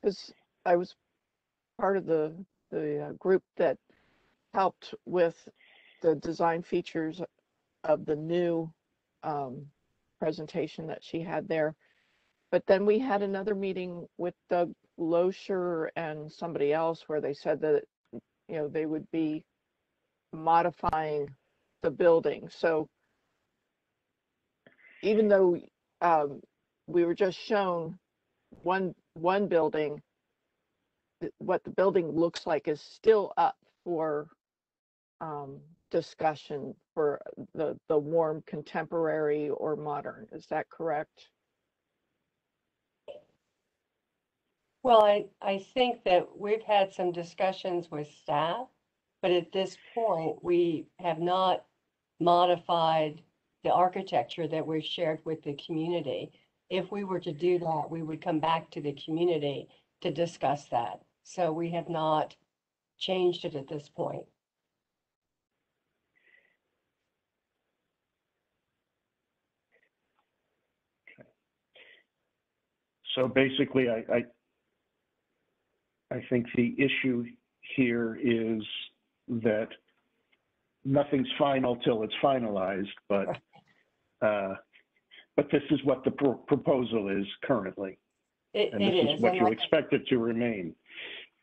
because I was part of the group that helped with the design features of the new presentation that she had there. But then we had another meeting with Doug Losher and somebody else where they said that, you know, they would be modifying the building. So even though we were just shown one building, what the building looks like is still up for discussion for the warm contemporary or modern. Is that correct? Well, I think that we've had some discussions with staff, but at this point we have not modified the architecture that we've shared with the community. If we were to do that, we would come back to the community to discuss that. So we have not changed it at this point. Okay. So basically, I think the issue here is that nothing's final till it's finalized, but this is what the proposal is currently. It is what you expect it to remain.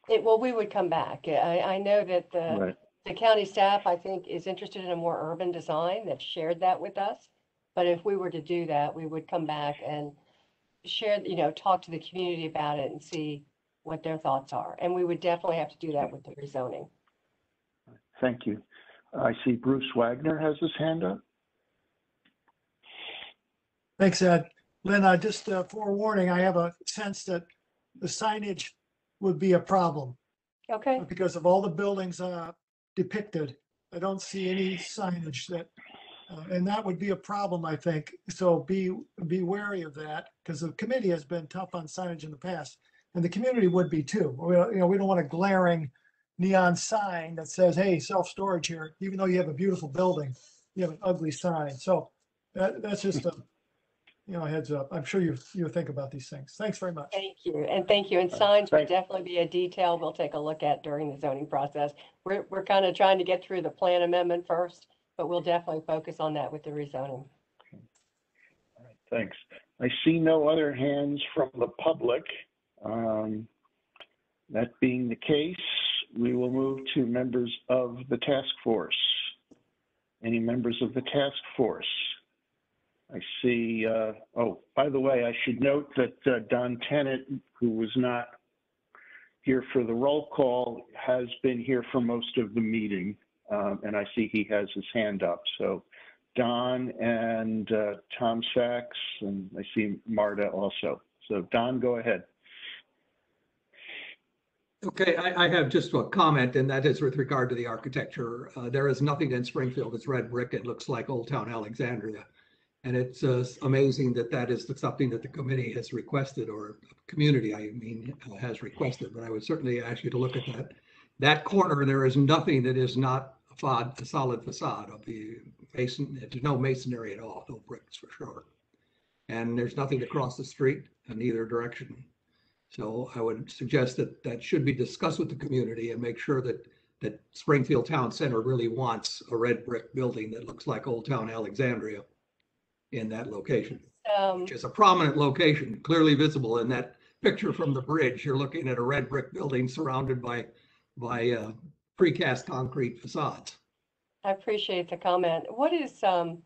Well, we would come back. I know that the county staff, I think, is interested in a more urban design that shared that with us. But if we were to do that, we would come back and share, you know, talk to the community about it and see what their thoughts are. And we would definitely have to do that with the rezoning. Thank you. I see Bruce Wagner has his hand up. Thanks, Ed. Lynn, just forewarning, I have a sense that the signage would be a problem. Okay. Because of all the buildings depicted, I don't see any signage that, and that would be a problem, I think. So be wary of that, because the committee has been tough on signage in the past, and the community would be too. We don't want a glaring neon sign that says, hey, self-storage here, even though you have a beautiful building, you have an ugly sign. So that's just a heads up. I'm sure you think about these things. Thanks very much. Thank you. And signs will definitely be a detail we'll take a look at during the zoning process. We're kind of trying to get through the plan amendment first, but we'll definitely focus on that with the rezoning. Okay. All right, thanks. I see no other hands from the public. That being the case, we will move to members of the task force. Any members of the task force? I see, oh, by the way, I should note that Don Tennant, who was not here for the roll call, has been here for most of the meeting, and I see he has his hand up. So Don and Tom Sachs, and I see Marta also. So Don, go ahead. Okay, I have just a comment, and that is with regard to the architecture. There is nothing in Springfield that's red brick. It looks like Old Town Alexandria. And it's amazing that that is something that the committee has requested, or community, I mean, has requested. But I would certainly ask you to look at that. That corner, there is nothing that is not a solid facade of the mason. There's no masonry at all, no bricks for sure. And there's nothing across the street in either direction. So I would suggest that that should be discussed with the community and make sure that Springfield Town Center really wants a red brick building that looks like Old Town Alexandria in that location, which is a prominent location, clearly visible in that picture from the bridge. You're looking at a red brick building surrounded by precast concrete facades. I appreciate the comment. What is, I'm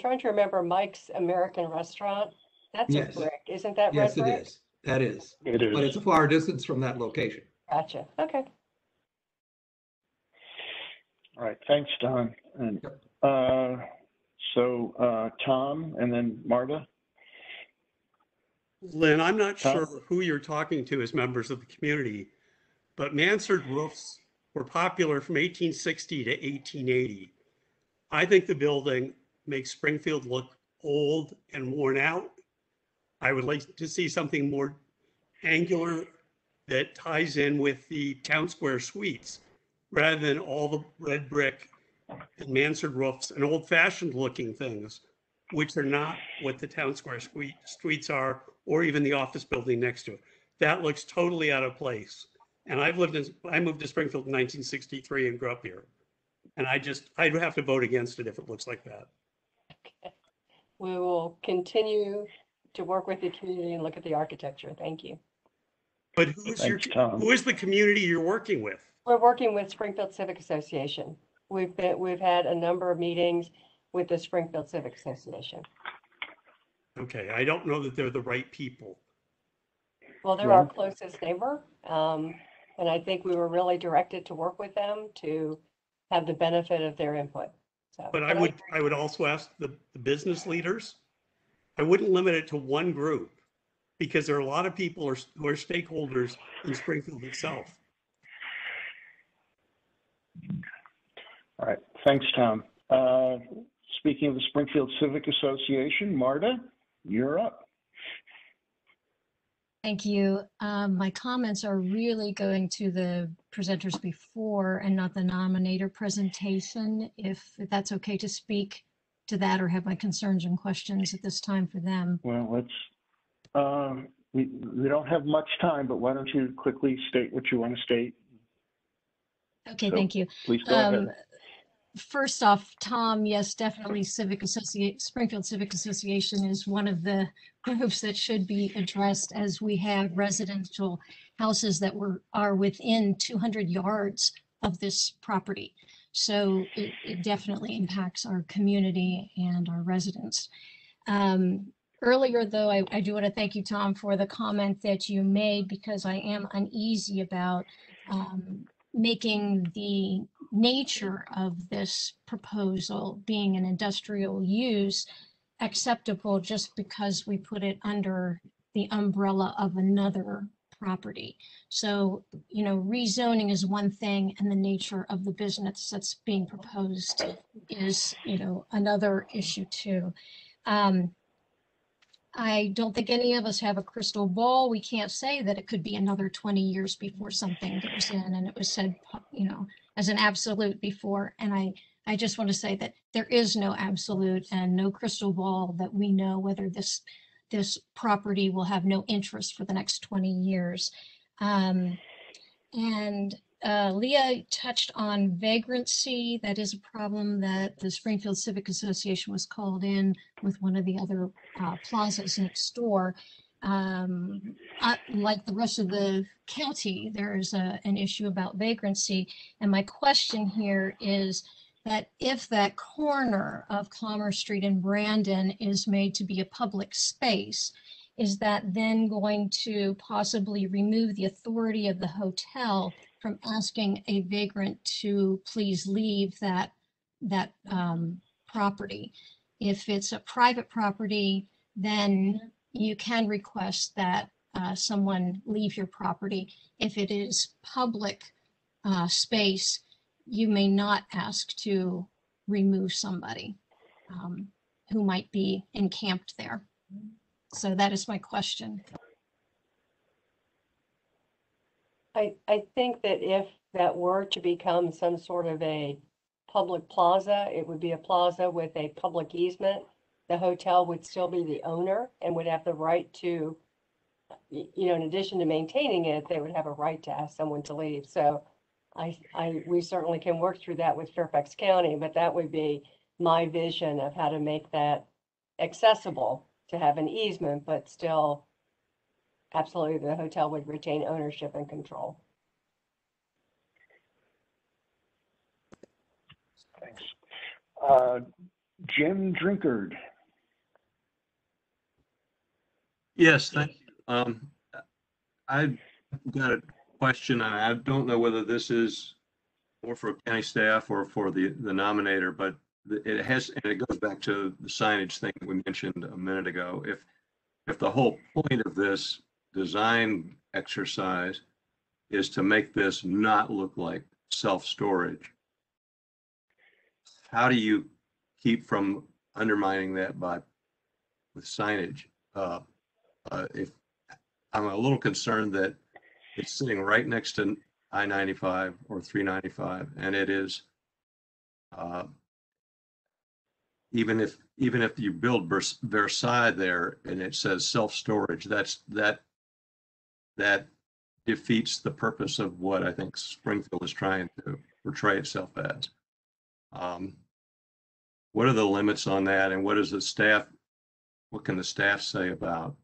trying to remember Mike's American Restaurant. That's a brick, isn't that red brick? Yes, it is. That is. It is. But it's a far distance from that location. Gotcha. Okay. All right. Thanks, Don. And so Tom and then Marta. Lynn, I'm not sure who you're talking to as members of the community, but mansard roofs were popular from 1860 to 1880. I think the building makes Springfield look old and worn out I would like to see something more angular that ties in with the Town Square Suites, rather than all the red brick and mansard roofs and old-fashioned looking things, which are not what the Town Square Suites are, or even the office building next to it. That looks totally out of place. And I moved to Springfield in 1963 and grew up here. And I'd have to vote against it if it looks like that. Okay. We will continue to work with the community and look at the architecture. Thank you. But who is the community you're working with? We're working with Springfield Civic Association. We've had a number of meetings with the Springfield Civic Association. Okay, I don't know that they're the right people. Well, they're our closest neighbor. And I think we were really directed to work with them to have the benefit of their input. So, but I would also ask the business leaders, I wouldn't limit it to one group, because there are a lot of people who are stakeholders in Springfield itself. All right, thanks, Tom. Speaking of the Springfield Civic Association, Marta, you're up. Thank you. My comments are really going to the presenters before and not the nominator presentation. If that's okay to speak to that, or have my concerns and questions at this time for them. Well, let's. We don't have much time, but why don't you quickly state what you want to state? Okay, so, thank you. Please go ahead. First off, Tom, yes, definitely Springfield Civic Association is one of the groups that should be addressed, as we have residential houses that are within 200 yards of this property. So it definitely impacts our community and our residents. Earlier, though, I do want to thank you, Tom, for the comment that you made, because I am uneasy about making the nature of this proposal, being an industrial use, acceptable just because we put it under the umbrella of another property. So, you know, rezoning is one thing, and the nature of the business that's being proposed is, you know, another issue too. I don't think any of us have a crystal ball. We can't say that it could be another 20 years before something goes in, and it was said, you know, as an absolute before. And I just want to say that there is no absolute and no crystal ball that we know whether this property will have no interest for the next 20 years. Leah touched on vagrancy. That is a problem that the Springfield Civic Association was called in with one of the other plazas next door. Like the rest of the county, there is an issue about vagrancy. And my question here is that if that corner of Commerce Street in Brandon is made to be a public space, is that then going to possibly remove the authority of the hotel from asking a vagrant to please leave that property? If it's a private property, then you can request that someone leave your property. If it is public space, you may not ask to remove somebody who might be encamped there. So that is my question. I think that if that were to become some sort of a public plaza, it would be a plaza with a public easement. The hotel would still be the owner and would have the right to, you know, in addition to maintaining it, they would have a right to ask someone to leave. So we certainly can work through that with Fairfax County, but that would be my vision of how to make that accessible, to have an easement, but still absolutely the hotel would retain ownership and control. Thanks. Jim Drinkard. Yes, thank you. I've got a question, and I don't know whether this is more for county staff or for the nominator, but it goes back to the signage thing that we mentioned a minute ago. If the whole point of this design exercise is to make this not look like self-storage, how do you keep from undermining that with signage? if I'm a little concerned that it's sitting right next to I-95 or 395, and it is even if you build Versailles there and it says self-storage, that defeats the purpose of what I think Springfield is trying to portray itself as. What are the limits on that, and what is the staff? What can the staff say about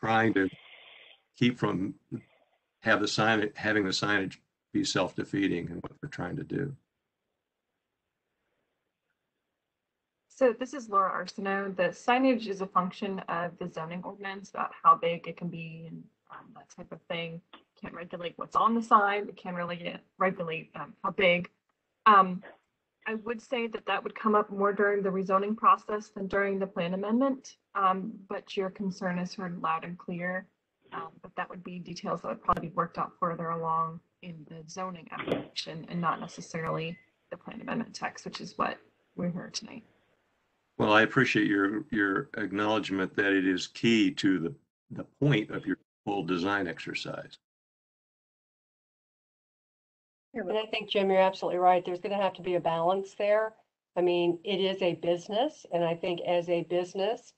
trying to keep from having the signage be self-defeating, and what they're trying to do? So this is Laura Arsenault. The signage is a function of the zoning ordinance about how big it can be and that type of thing. It can't regulate what's on the sign. It can't really regulate how big. I would say that would come up more during the rezoning process than during the plan amendment, but your concern is heard loud and clear. But that would be details that would probably be worked out further along in the zoning application and not necessarily the plan amendment text, which is what we're here tonight. Well, I appreciate your acknowledgement that it is key to the point of your full design exercise. And I think, Jim, you're absolutely right. There's going to have to be a balance there. I mean, it is a business, and I think as a business,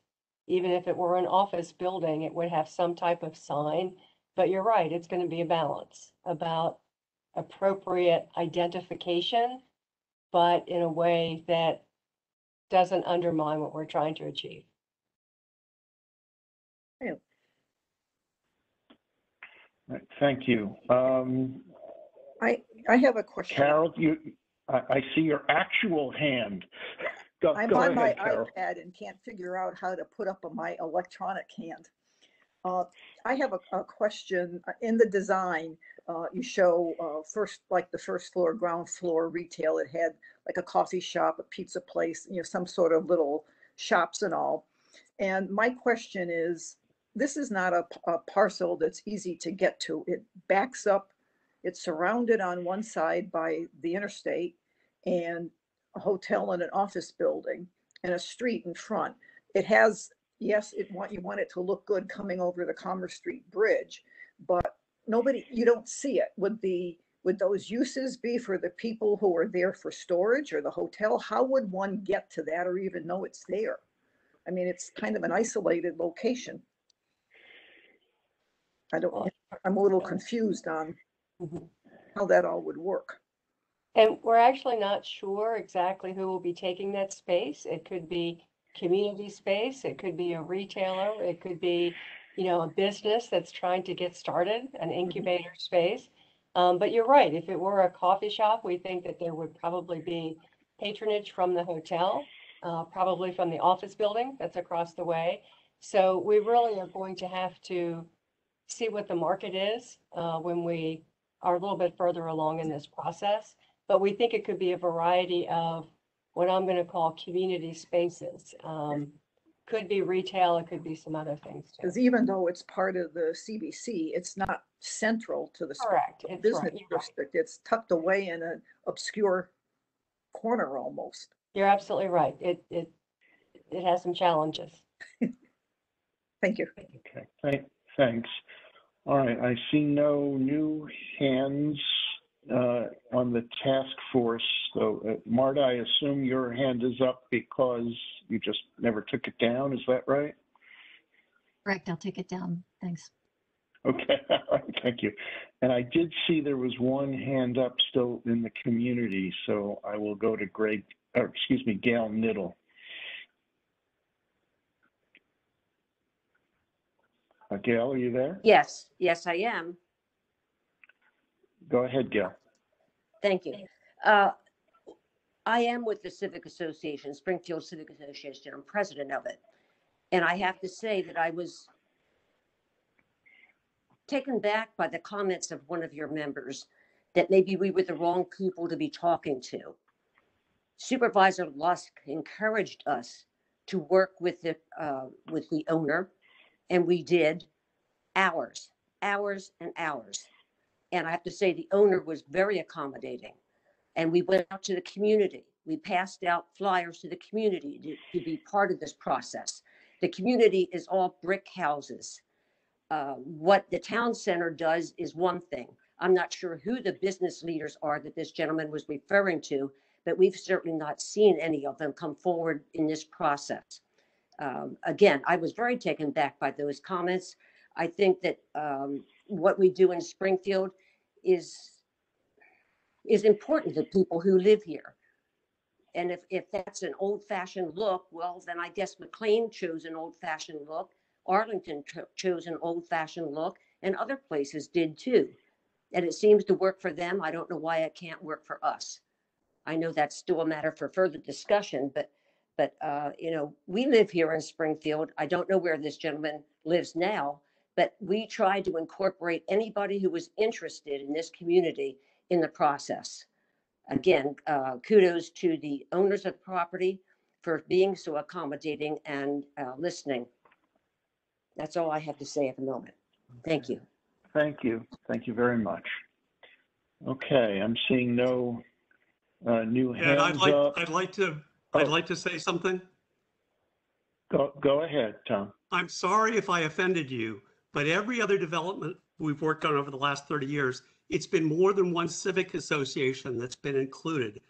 even if it were an office building, it would have some type of sign. But you're right, it's going to be a balance about appropriate identification, but in a way that doesn't undermine what we're trying to achieve. All right, thank you. I have a question. Carol, I see your actual hand. Go ahead, Carol. iPad and can't figure out how to put up my electronic hand. I have a question. In the design, you show the first floor, ground floor retail. It had like a coffee shop, a pizza place, some sort of little shops and all. And my question is, this is not a parcel that's easy to get to. It backs up. It's surrounded on one side by the interstate and a hotel and an office building and a street in front. It has, yes, you want it to look good coming over the Commerce Street Bridge, but you don't see it. Would those uses be for the people who are there for storage or the hotel? How would one get to that or even know it's there? I mean, it's kind of an isolated location. I'm a little confused on how that all would work. And we're actually not sure exactly who will be taking that space. It could be community space. It could be a retailer. It could be, a business that's trying to get started, an incubator space. But you're right. If it were a coffee shop, we think that there would probably be patronage from the hotel, probably from the office building that's across the way. So we really are going to have to see what the market is when we are a little bit further along in this process, but we think it could be a variety of what I'm going to call community spaces. Could be retail, it could be some other things too. Because even though it's part of the CBC, it's not central to the business district. It's tucked away in an obscure corner almost. You're absolutely right. It has some challenges. Thank you. Okay. Thanks. All right, I see no new hands on the task force. So, Marta, I assume your hand is up because you just never took it down. Is that right? Correct. I'll take it down. Thanks. Okay. All right, thank you. And I did see there was one hand up still in the community, so I will go to Gail Niddle. Gail, are you there? Yes, I am. Go ahead, Gail. Thank you. I am with the Civic Association, Springfield Civic Association. I'm president of it. And I have to say that I was taken back by the comments of one of your members that maybe we were the wrong people to be talking to. Supervisor Lusk encouraged us to work with the owner. And we did hours and hours. And I have to say the owner was very accommodating. And we went out to the community. We passed out flyers to the community to be part of this process. The community is all brick houses. What the town center does is one thing. I'm not sure who the business leaders are that this gentleman was referring to, but we've certainly not seen any of them come forward in this process. Again, I was very taken back by those comments. I think that what we do in Springfield is important to people who live here. And if that's an old-fashioned look, well, then I guess McLean chose an old-fashioned look, Arlington chose an old-fashioned look, and other places did too. And it seems to work for them. I don't know why it can't work for us. I know that's still a matter for further discussion, but you know, we live here in Springfield. I don't know where this gentleman lives now, but we tried to incorporate anybody who was interested in this community in the process. Again, kudos to the owners of property for being so accommodating and listening. That's all I have to say at the moment. Thank you. Thank you. Thank you very much. Okay, I'm seeing no new hands up. I'd like to say something. Go ahead, Tom. I'm sorry if I offended you, but every other development we've worked on over the last 30 years, it's been more than one civic association that's been included.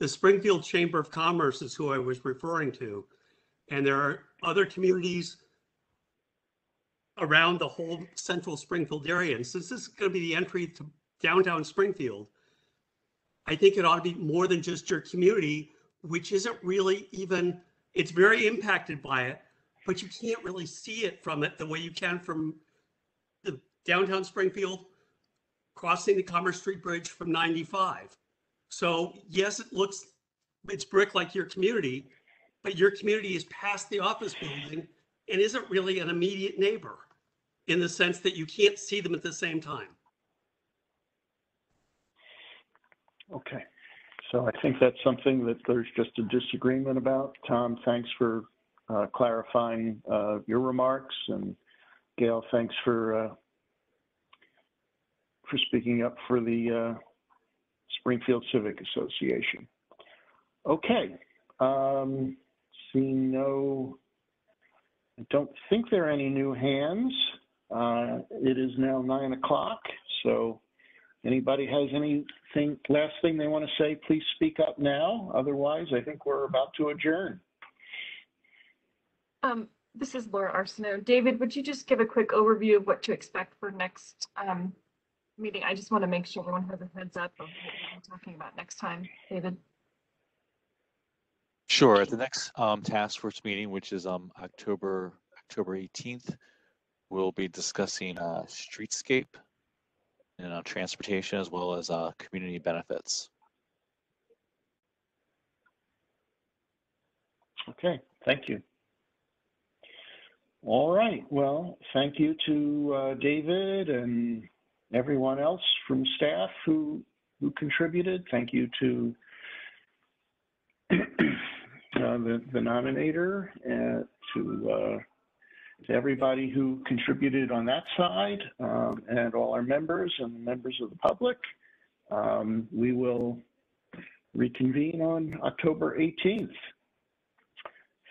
The Springfield Chamber of Commerce is who I was referring to. And there are other communities around the whole central Springfield area. And since this is going to be the entry to downtown Springfield, I think it ought to be more than just your community, which isn't really even, it's very impacted by it, but you can't really see it from it the way you can from the downtown Springfield, crossing the Commerce Street Bridge from 95. So yes, it looks, it's brick like your community, but your community is past the office building and isn't really an immediate neighbor in the sense that you can't see them at the same time. Okay, so I think that's something that there's just a disagreement about. Tom, thanks for clarifying your remarks, and Gail, thanks for speaking up for the Springfield Civic Association. Okay, seeing no, I don't think there are any new hands. It is now 9 o'clock, so anybody has anything, last thing they want to say, please speak up now. Otherwise, I think we're about to adjourn. This is Laura Arsenault. David, would you just give a quick overview of what to expect for next meeting? I just want to make sure everyone has a heads up of what we're talking about next time, David. Sure. At the next task force meeting, which is October 18th, we'll be discussing streetscape and transportation, as well as community benefits. Okay, thank you. All right, well, thank you to David and everyone else from staff who contributed. Thank you to the nominator, to everybody who contributed on that side, and all our members and the members of the public. We will reconvene on October 18th.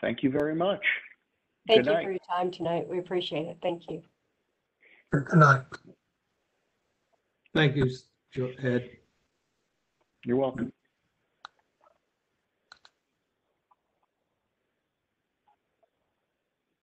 Thank you very much. Thank you for your time tonight. We appreciate it. Thank you. Good night. Thank you, Ed. You're welcome.